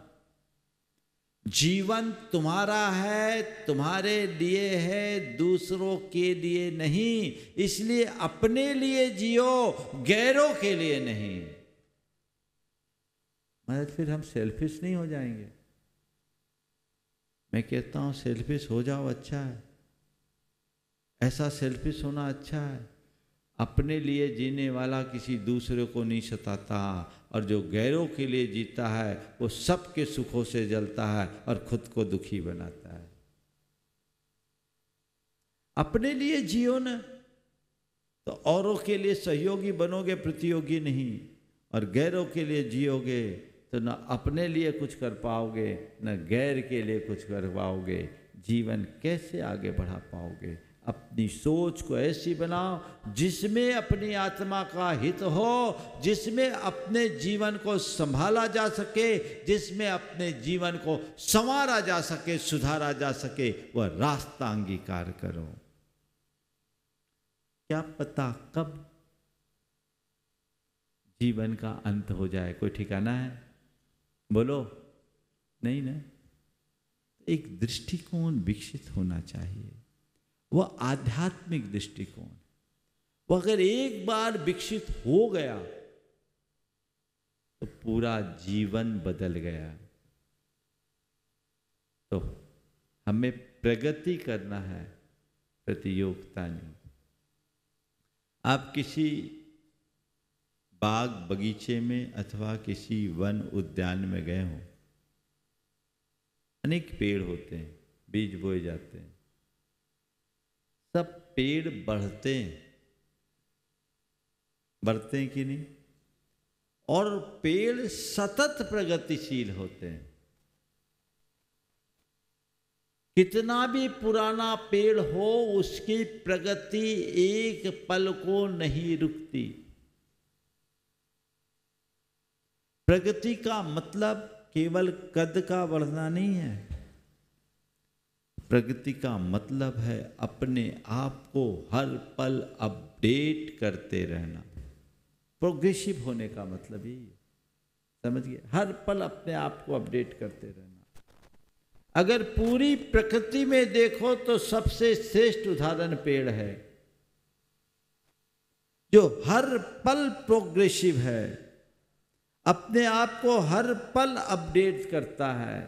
जीवन तुम्हारा है, तुम्हारे लिए है, दूसरों के लिए नहीं। इसलिए अपने लिए जियो, गैरों के लिए नहीं। मतलब फिर हम सेल्फिश नहीं हो जाएंगे। मैं कहता हूँ सेल्फिश हो जाओ, अच्छा है। ऐसा सेल्फिश होना अच्छा है, अपने लिए जीने वाला किसी दूसरे को नहीं सताता, और जो गैरों के लिए जीता है वो सबके सुखों से जलता है और खुद को दुखी बनाता है। अपने लिए जियो ना, तो औरों के लिए सहयोगी बनोगे, प्रतियोगी नहीं। और गैरों के लिए जियोगे तो ना अपने लिए कुछ कर पाओगे, ना गैर के लिए कुछ कर पाओगे। जीवन कैसे आगे बढ़ा पाओगे? अपनी सोच को ऐसी बनाओ जिसमें अपनी आत्मा का हित हो, जिसमें अपने जीवन को संभाला जा सके, जिसमें अपने जीवन को संवारा जा सके, सुधारा जा सके। वह रास्ता अंगीकार करो। क्या पता कब जीवन का अंत हो जाए, कोई ठिकाना है? बोलो नहीं ना। एक दृष्टिकोण विकसित होना चाहिए, वह आध्यात्मिक दृष्टिकोण। वह अगर एक बार विकसित हो गया तो पूरा जीवन बदल गया। तो हमें प्रगति करना है, प्रतियोगिता नहीं। आप किसी बाग बगीचे में अथवा किसी वन उद्यान में गए हों, अनेक पेड़ होते हैं, बीज बोए जाते हैं, सब पेड़ बढ़ते हैं कि नहीं, और पेड़ सतत प्रगतिशील होते हैं। कितना भी पुराना पेड़ हो उसकी प्रगति एक पल को नहीं रुकती। प्रगति का मतलब केवल कद का बढ़ना नहीं है, प्रगति का मतलब है अपने आप को हर पल अपडेट करते रहना। प्रोग्रेसिव होने का मतलब यही है, समझिए, हर पल अपने आप को अपडेट करते रहना। अगर पूरी प्रकृति में देखो तो सबसे श्रेष्ठ उदाहरण पेड़ है, जो हर पल प्रोग्रेसिव है, अपने आप को हर पल अपडेट करता है,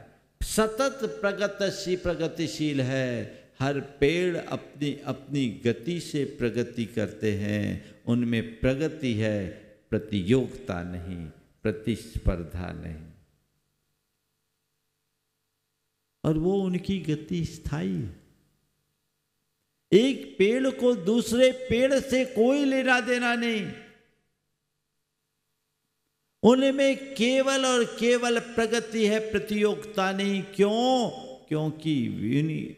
सतत प्रगतिशील है। हर पेड़ अपनी अपनी गति से प्रगति करते हैं, उनमें प्रगति है, प्रतियोगिता नहीं, प्रतिस्पर्धा नहीं, और वो उनकी गति स्थायी है। एक पेड़ को दूसरे पेड़ से कोई लेना देना नहीं, उनमें केवल और केवल प्रगति है, प्रतियोगिता नहीं। क्यों? क्योंकि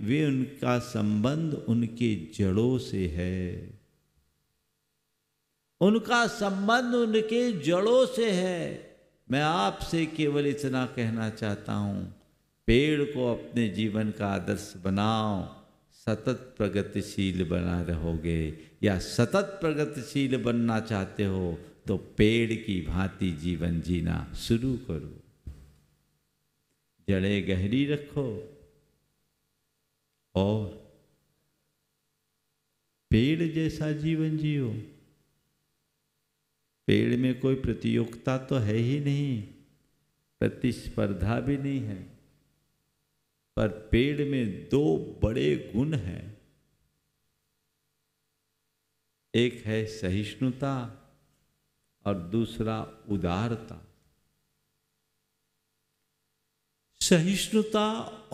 वे उनका संबंध उनके जड़ों से है, उनका संबंध उनके जड़ों से है। मैं आपसे केवल इतना कहना चाहता हूं, पेड़ को अपने जीवन का आदर्श बनाओ, सतत प्रगतिशील बना रहोगे। या सतत प्रगतिशील बनना चाहते हो तो पेड़ की भांति जीवन जीना शुरू करो। जड़ें गहरी रखो और पेड़ जैसा जीवन जियो। पेड़ में कोई प्रतियोगिता तो है ही नहीं, प्रतिस्पर्धा भी नहीं है, पर पेड़ में दो बड़े गुण हैं। एक है सहिष्णुता और दूसरा उदारता। सहिष्णुता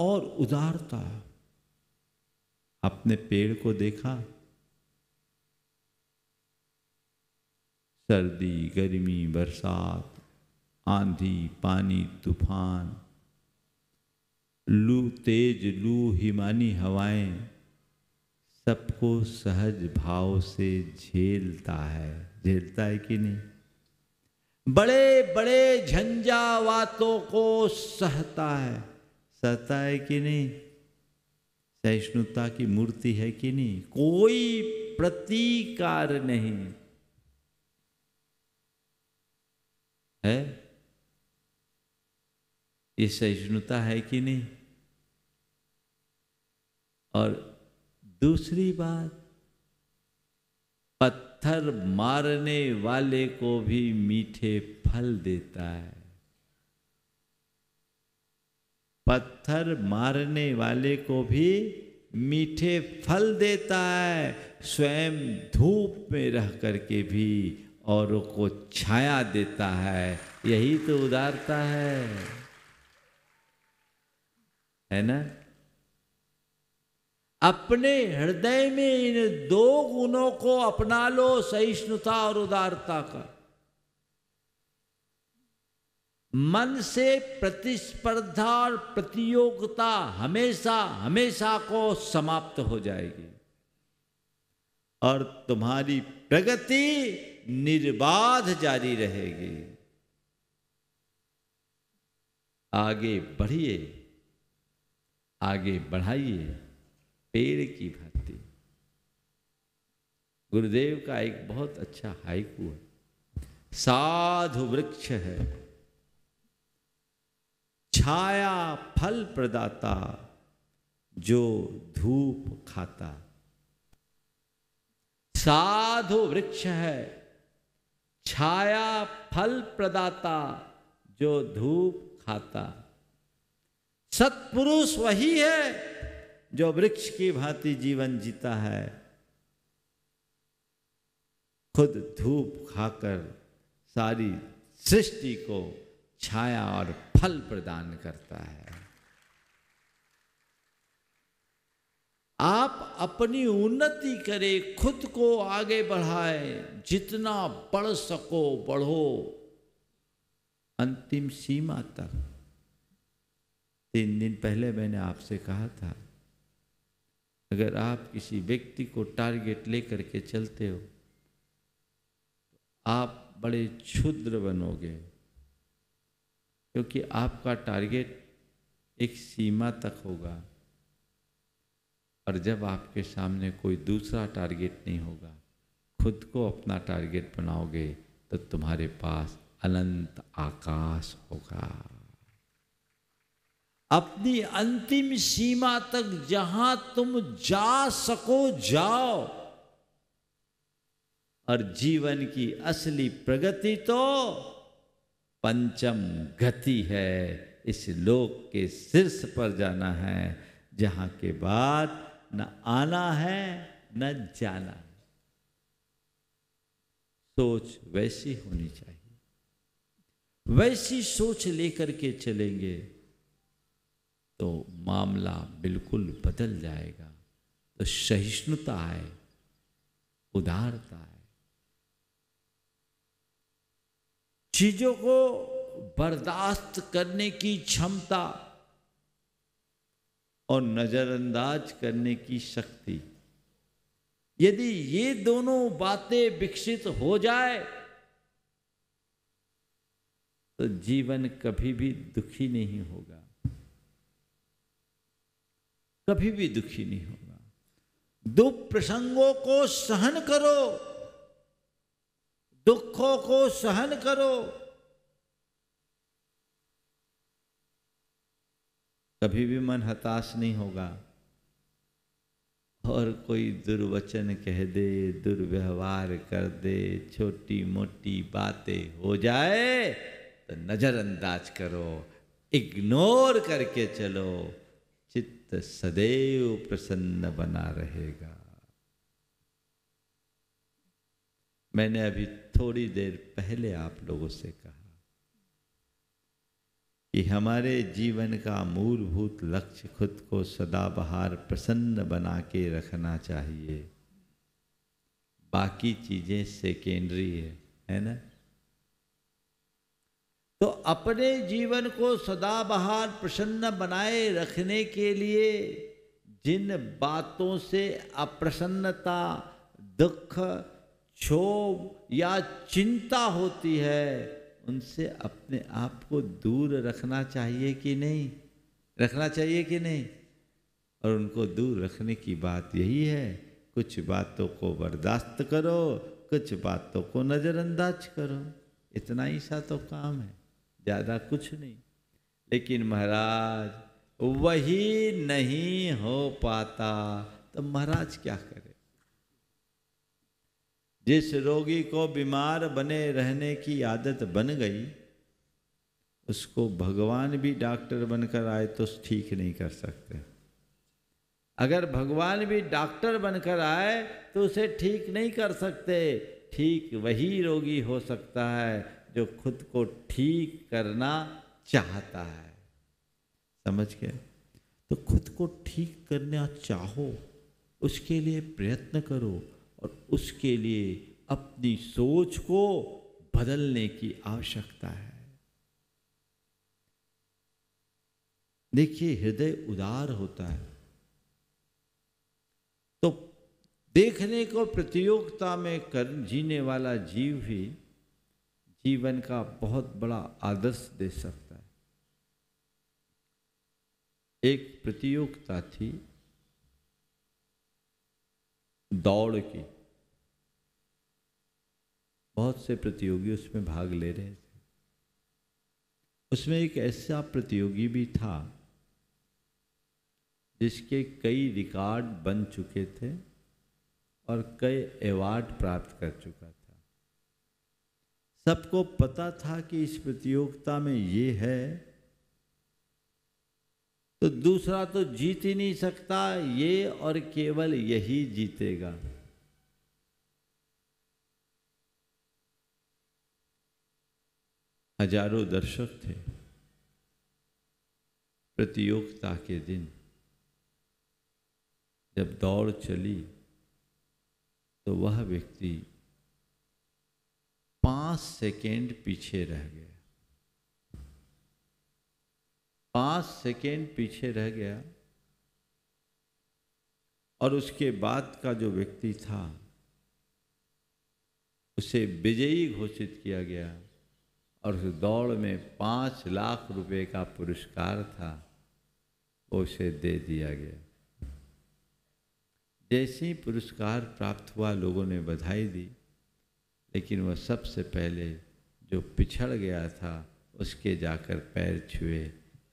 और उदारता। आपने पेड़ को देखा, सर्दी, गर्मी, बरसात, आंधी, पानी, तूफान, लू, तेज लू, हिमानी हवाएं, सबको सहज भाव से झेलता है कि नहीं? बड़े बड़े झंझावातों को सहता है कि नहीं? सहिष्णुता की मूर्ति है कि नहीं? कोई प्रतिकार नहीं है। ये सहिष्णुता है कि नहीं? और दूसरी बात, पत्थर मारने वाले को भी मीठे फल देता है। पत्थर मारने वाले को भी मीठे फल देता है। स्वयं धूप में रह करके भी औरों को छाया देता है। यही तो उदारता है ना? अपने हृदय में इन दो गुणों को अपना लो, सहिष्णुता और उदारता का। मन से प्रतिस्पर्धा और प्रतियोगिता हमेशा हमेशा को समाप्त हो जाएगी और तुम्हारी प्रगति निर्बाध जारी रहेगी। आगे बढ़िए, आगे बढ़ाइए पेड़ की भांति। गुरुदेव का एक बहुत अच्छा हाइकू है, साधु वृक्ष है छाया फल प्रदाता, जो धूप खाता। साधु वृक्ष है छाया फल प्रदाता, जो धूप खाता। सत्पुरुष वही है जो वृक्ष की भांति जीवन जीता है, खुद धूप खाकर सारी सृष्टि को छाया और फल प्रदान करता है। आप अपनी उन्नति करें, खुद को आगे बढ़ाएं, जितना बढ़ सको बढ़ो। अंतिम सीमा तक। 3 दिन पहले मैंने आपसे कहा था, अगर आप किसी व्यक्ति को टारगेट लेकर के चलते हो तो आप बड़े क्षुद्र बनोगे, क्योंकि आपका टारगेट एक सीमा तक होगा और जब आपके सामने कोई दूसरा टारगेट नहीं होगा, खुद को अपना टारगेट बनाओगे तो तुम्हारे पास अनंत आकाश होगा। अपनी अंतिम सीमा तक जहां तुम जा सको जाओ, और जीवन की असली प्रगति तो पंचम गति है, इस लोक के शीर्ष पर जाना है, जहां के बाद न आना है न जाना है। सोच वैसी होनी चाहिए, वैसी सोच लेकर के चलेंगे तो मामला बिल्कुल बदल जाएगा। तो सहिष्णुता है, उदारता है, चीजों को बर्दाश्त करने की क्षमता और नजरअंदाज करने की शक्ति, यदि ये दोनों बातें विकसित हो जाए तो जीवन कभी भी दुखी नहीं होगा, कभी भी दुखी नहीं होगा। दुख प्रसंगों को सहन करो, दुखों को सहन करो, कभी भी मन हताश नहीं होगा। और कोई दुर्वचन कह दे, दुर्व्यवहार कर दे, छोटी मोटी बातें हो जाए तो नजरअंदाज करो, इग्नोर करके चलो, चित्त सदैव प्रसन्न बना रहेगा। मैंने अभी थोड़ी देर पहले आप लोगों से कहा कि हमारे जीवन का मूलभूत लक्ष्य खुद को सदाबहार प्रसन्न बना के रखना चाहिए, बाकी चीजें सेकेंडरी है ना। तो अपने जीवन को सदाबहार प्रसन्न बनाए रखने के लिए जिन बातों से अप्रसन्नता, दुख, क्षोभ या चिंता होती है, उनसे अपने आप को दूर रखना चाहिए कि नहीं, रखना चाहिए कि नहीं। और उनको दूर रखने की बात यही है, कुछ बातों को बर्दाश्त करो, कुछ बातों को नज़रअंदाज करो, इतना ही सा तो काम है, ज़्यादा कुछ नहीं। लेकिन महाराज वही नहीं हो पाता तो महाराज क्या करें। जिस रोगी को बीमार बने रहने की आदत बन गई, उसको भगवान भी डॉक्टर बनकर आए तो ठीक नहीं कर सकते। अगर भगवान भी डॉक्टर बनकर आए तो उसे ठीक नहीं कर सकते। ठीक वही रोगी हो सकता है जो खुद को ठीक करना चाहता है, समझ गए। तो खुद को ठीक करना चाहो, उसके लिए प्रयत्न करो और उसके लिए अपनी सोच को बदलने की आवश्यकता है। देखिए हृदय उदार होता है तो देखने को प्रतियोगिता में कर जीने वाला जीव भी जीवन का बहुत बड़ा आदर्श दे सकता है। एक प्रतियोगिता थी दौड़ की, बहुत से प्रतियोगी उसमें भाग ले रहे थे। उसमें एक ऐसा प्रतियोगी भी था जिसके कई रिकॉर्ड बन चुके थे और कई अवार्ड प्राप्त कर चुका था। सबको पता था कि इस प्रतियोगिता में ये है तो दूसरा तो जीत ही नहीं सकता, ये और केवल यही जीतेगा। हजारों दर्शक थे प्रतियोगिता के दिन। जब दौड़ चली तो वह व्यक्ति 5 सेकेंड पीछे रह गया। 5 सेकेंड पीछे रह गया और उसके बाद का जो व्यक्ति था उसे विजयी घोषित किया गया और उस दौड़ में 5 लाख रुपए का पुरस्कार था, वो उसे दे दिया गया। जैसे ही पुरस्कार प्राप्त हुआ लोगों ने बधाई दी, लेकिन वह सबसे पहले जो पिछड़ गया था उसके जाकर पैर छुए,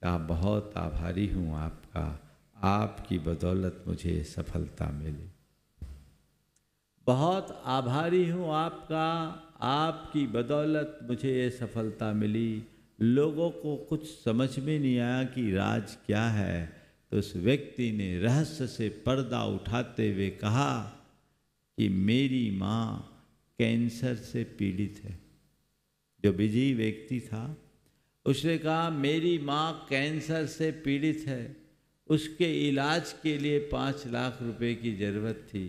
कहा बहुत आभारी हूँ आपका, आपकी बदौलत मुझे सफलता मिली, बहुत आभारी हूँ आपका, आपकी बदौलत मुझे ये सफलता मिली। लोगों को कुछ समझ में नहीं आया कि राज क्या है, तो उस व्यक्ति ने रहस्य से पर्दा उठाते हुए कहा कि मेरी माँ कैंसर से पीड़ित है। जो बिजी व्यक्ति था उसने कहा मेरी माँ कैंसर से पीड़ित है, उसके इलाज के लिए 5 लाख रुपए की ज़रूरत थी,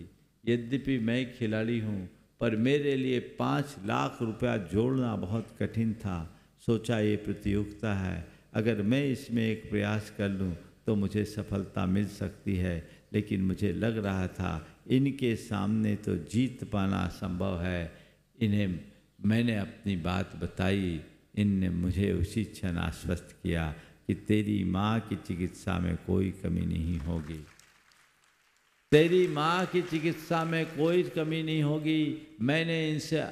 यद्यपि मैं खिलाड़ी हूँ पर मेरे लिए 5 लाख रुपया जोड़ना बहुत कठिन था। सोचा ये प्रतियोगिता है, अगर मैं इसमें एक प्रयास कर लूँ तो मुझे सफलता मिल सकती है, लेकिन मुझे लग रहा था इनके सामने तो जीत पाना संभव है। इन्हें मैंने अपनी बात बताई, इनने मुझे उसी क्षण आश्वस्त किया कि तेरी माँ की चिकित्सा में कोई कमी नहीं होगी, तेरी माँ की चिकित्सा में कोई कमी नहीं होगी। मैंने इनसे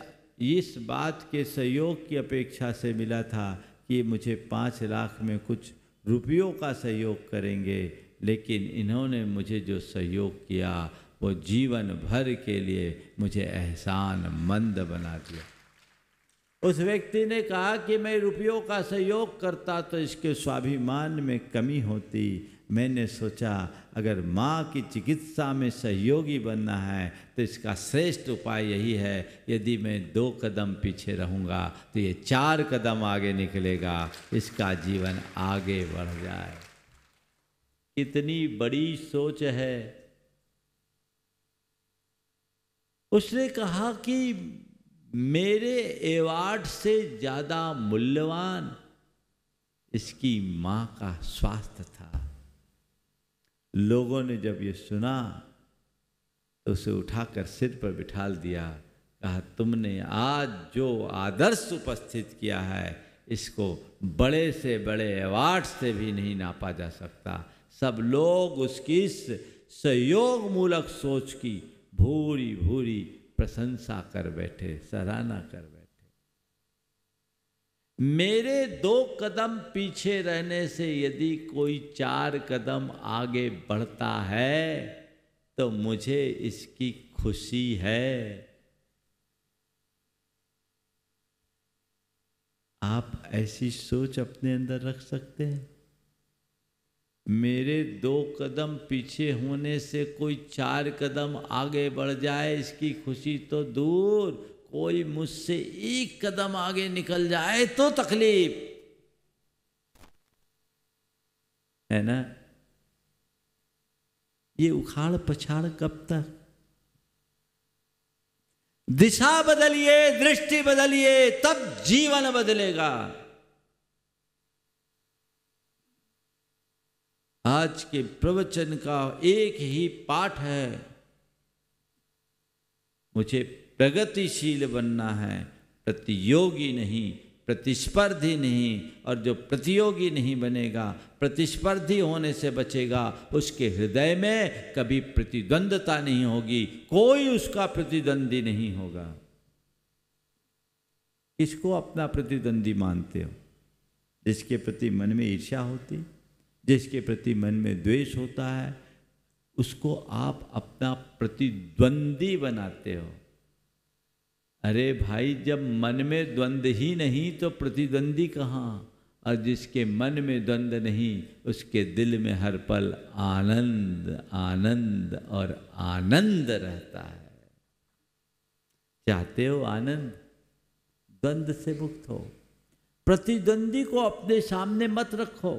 इस बात के सहयोग की अपेक्षा से मिला था कि मुझे 5 लाख में कुछ रुपयों का सहयोग करेंगे, लेकिन इन्होंने मुझे जो सहयोग किया वो जीवन भर के लिए मुझे एहसान मंद बना दिया। उस व्यक्ति ने कहा कि मैं रुपयों का सहयोग करता तो इसके स्वाभिमान में कमी होती, मैंने सोचा अगर माँ की चिकित्सा में सहयोगी बनना है तो इसका श्रेष्ठ उपाय यही है, यदि मैं 2 कदम पीछे रहूँगा तो ये 4 कदम आगे निकलेगा, इसका जीवन आगे बढ़ जाए। कितनी बड़ी सोच है। उसने कहा कि मेरे अवार्ड से ज़्यादा मूल्यवान इसकी माँ का स्वास्थ्य था। लोगों ने जब ये सुना तो उसे उठाकर सिर पर बिठा दिया, कहा तुमने आज जो आदर्श उपस्थित किया है इसको बड़े से बड़े अवार्ड से भी नहीं नापा जा सकता। सब लोग उसकी इस सहयोगमूलक सोच की भूरी भूरी प्रशंसा कर बैठे, सराहना कर बैठे। मेरे 2 कदम पीछे रहने से यदि कोई 4 कदम आगे बढ़ता है तो मुझे इसकी खुशी है। आप ऐसी सोच अपने अंदर रख सकते हैं? मेरे 2 कदम पीछे होने से कोई 4 कदम आगे बढ़ जाए इसकी खुशी तो दूर, कोई मुझसे 1 कदम आगे निकल जाए तो तकलीफ है ना। ये उखाड़ पछाड़ कब तक? दिशा बदलिए, दृष्टि बदलिए, तब जीवन बदलेगा। आज के प्रवचन का एक ही पाठ है, मुझे प्रगतिशील बनना है, प्रतियोगी नहीं, प्रतिस्पर्धी नहीं। और जो प्रतियोगी नहीं बनेगा, प्रतिस्पर्धी होने से बचेगा, उसके हृदय में कभी प्रतिद्वंदता नहीं होगी, कोई उसका प्रतिद्वंदी नहीं होगा। किसको अपना प्रतिद्वंदी मानते हो? जिसके प्रति मन में ईर्ष्या होती, जिसके प्रति मन में द्वेष होता है, उसको आप अपना प्रतिद्वंदी बनाते हो। अरे भाई, जब मन में द्वंद ही नहीं तो प्रतिद्वंदी कहाँ। और जिसके मन में द्वंद नहीं उसके दिल में हर पल आनंद आनंद और आनंद रहता है। चाहते हो आनंद? द्वंद से मुक्त हो। प्रतिद्वंदी को अपने सामने मत रखो।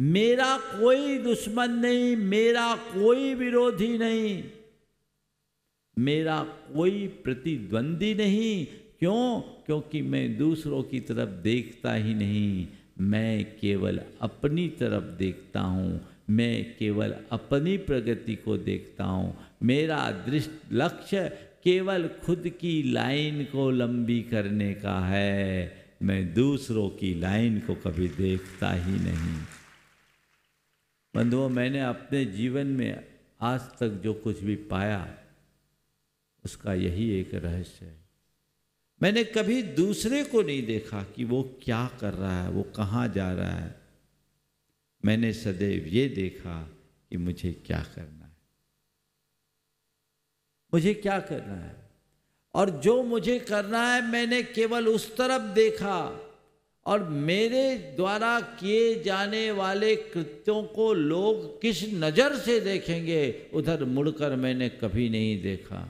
मेरा कोई दुश्मन नहीं, मेरा कोई विरोधी नहीं, मेरा कोई प्रतिद्वंदी नहीं। क्यों? क्योंकि मैं दूसरों की तरफ देखता ही नहीं, मैं केवल अपनी तरफ देखता हूँ, मैं केवल अपनी प्रगति को देखता हूँ, मेरा दृष्टि लक्ष्य केवल खुद की लाइन को लंबी करने का है, मैं दूसरों की लाइन को कभी देखता ही नहीं। बंधुओं, मैंने अपने जीवन में आज तक जो कुछ भी पाया उसका यही एक रहस्य है। मैंने कभी दूसरे को नहीं देखा कि वो क्या कर रहा है, वो कहाँ जा रहा है। मैंने सदैव ये देखा कि मुझे क्या करना है, मुझे क्या करना है, और जो मुझे करना है मैंने केवल उस तरफ देखा और मेरे द्वारा किए जाने वाले कृत्यों को लोग किस नज़र से देखेंगे उधर मुड़कर मैंने कभी नहीं देखा,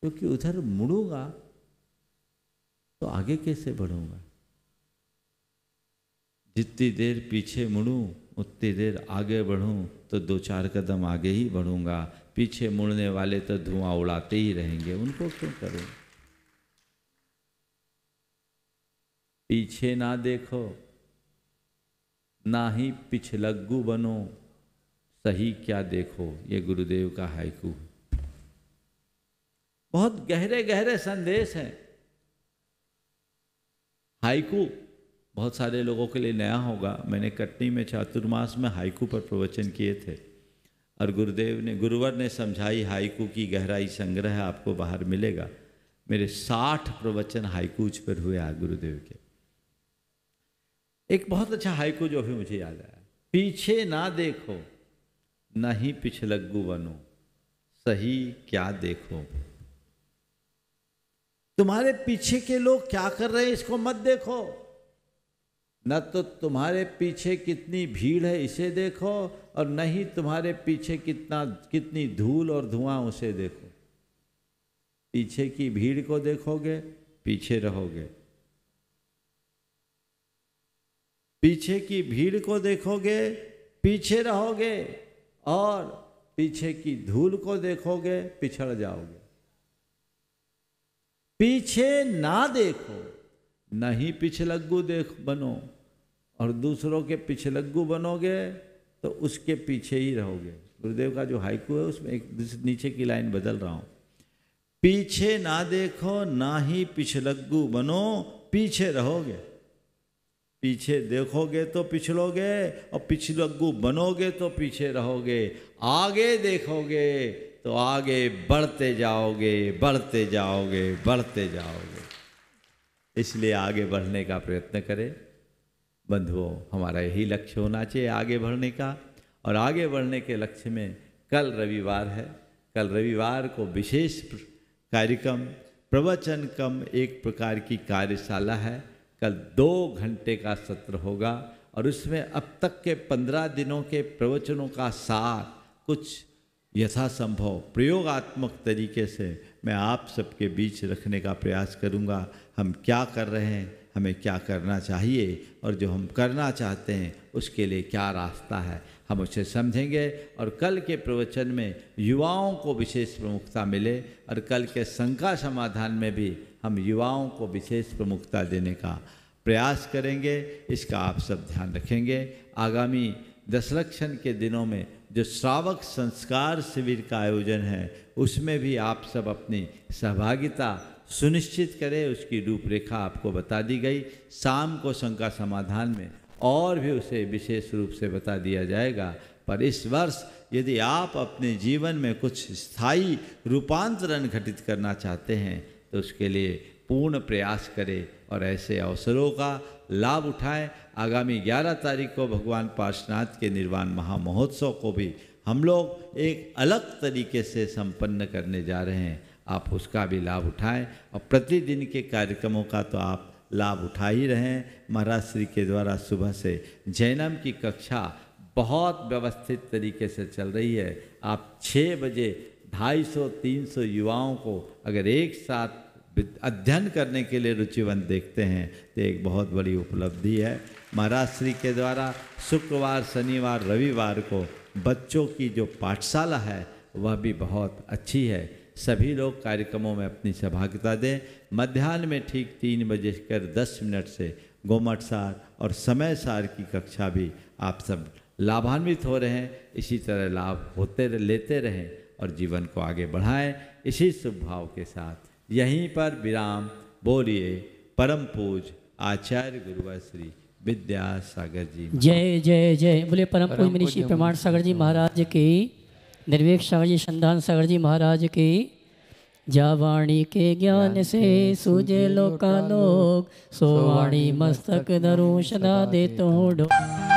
क्योंकि उधर मुड़ूंगा तो आगे कैसे बढ़ूंगा। जितनी देर पीछे मुड़ूं उतनी देर आगे बढ़ूं तो दो चार कदम आगे ही बढ़ूंगा, पीछे मुड़ने वाले तो धुआं उड़ाते ही रहेंगे, उनको क्यों करूं। पीछे ना देखो, ना ही पिछलग्गू बनो, सही क्या देखो, ये गुरुदेव का हाइकू। बहुत गहरे गहरे संदेश हैं। हाइकू बहुत सारे लोगों के लिए नया होगा। मैंने कटनी में चातुर्मास में हाइकू पर प्रवचन किए थे और गुरुवर ने समझाई हाइकू की गहराई। संग्रह आपको बाहर मिलेगा। मेरे 60 प्रवचन हाइकूज पर हुए आज गुरुदेव के। एक बहुत अच्छा हाइकू जो भी मुझे याद आया, पीछे ना देखो, ना ही पिछलग्गू बनो, सही क्या देखो। तुम्हारे पीछे के लोग क्या कर रहे हैं इसको मत देखो, न तो तुम्हारे पीछे कितनी भीड़ है इसे देखो और न ही तुम्हारे पीछे कितनी धूल और धुआं उसे देखो। पीछे की भीड़ को देखोगे पीछे रहोगे, पीछे की भीड़ को देखोगे पीछे रहोगे और पीछे की धूल को देखोगे पिछड़ जाओगे। पीछे ना देखो, ना ही पिछलग्गू बनो, और दूसरों के पिछलग्गू बनोगे तो उसके पीछे ही रहोगे। गुरुदेव का जो हाइकू है उसमें एक नीचे की लाइन बदल रहा हूँ, पीछे ना देखो, ना ही पिछलग्गू बनो, पीछे रहोगे। पीछे देखोगे तो पिछलोगे और पिछलग्गू बनोगे तो पीछे रहोगे। आगे देखोगे तो आगे बढ़ते जाओगे, बढ़ते जाओगे, बढ़ते जाओगे। इसलिए आगे बढ़ने का प्रयत्न करें बंधुओं। हमारा यही लक्ष्य होना चाहिए आगे बढ़ने का। और आगे बढ़ने के लक्ष्य में कल रविवार है, कल रविवार को विशेष कार्यक्रम प्रवचन कम एक प्रकार की कार्यशाला है। कल 2 घंटे का सत्र होगा और उसमें अब तक के 15 दिनों के प्रवचनों का सार कुछ यथासंभव प्रयोगात्मक तरीके से मैं आप सबके बीच रखने का प्रयास करूंगा। हम क्या कर रहे हैं, हमें क्या करना चाहिए और जो हम करना चाहते हैं उसके लिए क्या रास्ता है, हम उसे समझेंगे। और कल के प्रवचन में युवाओं को विशेष प्रमुखता मिले और कल के शंका समाधान में भी हम युवाओं को विशेष प्रमुखता देने का प्रयास करेंगे। इसका आप सब ध्यान रखेंगे। आगामी दशलक्षण के दिनों में जो श्रावक संस्कार शिविर का आयोजन है उसमें भी आप सब अपनी सहभागिता सुनिश्चित करें। उसकी रूपरेखा आपको बता दी गई। शाम को शंका समाधान में और भी उसे विशेष रूप से बता दिया जाएगा। पर इस वर्ष यदि आप अपने जीवन में कुछ स्थायी रूपांतरण घटित करना चाहते हैं तो उसके लिए पूर्ण प्रयास करें और ऐसे अवसरों का लाभ उठाएं। आगामी 11 तारीख को भगवान पार्श्वनाथ के निर्वाण महामहोत्सव को भी हम लोग एक अलग तरीके से संपन्न करने जा रहे हैं। आप उसका भी लाभ उठाएं और प्रतिदिन के कार्यक्रमों का तो आप लाभ उठा ही रहें। महाराज श्री के द्वारा सुबह से जैनम की कक्षा बहुत व्यवस्थित तरीके से चल रही है। आप 6 बजे 250-300 युवाओं को अगर एक साथ अध्ययन करने के लिए रुचिवंत देखते हैं तो एक बहुत बड़ी उपलब्धि है। महाराज श्री के द्वारा शुक्रवार, शनिवार, रविवार को बच्चों की जो पाठशाला है वह भी बहुत अच्छी है। सभी लोग कार्यक्रमों में अपनी सहभागिता दें। मध्यान्ह में ठीक 3 बजे कर 10 मिनट से गोमठ सार और समय सार की कक्षा भी आप सब लाभान्वित हो रहे हैं। इसी तरह लाभ लेते रहें और जीवन को आगे बढ़ाएं। इसी शुभभाव के साथ यहीं पर विराम। बोलिए परम पूज आचार्य गुरुवर श्री विद्या सागर जी जय जय जय। बोले परम पूज मनीष प्रमाण सागर जी महाराज की, निर्वेक सागर जी, श्रद्धान सागर जी महाराज की। जावाणी के ज्ञान से सूझे लोका लोक, सोवाणी मस्तक धरू सदा देतो हूँ।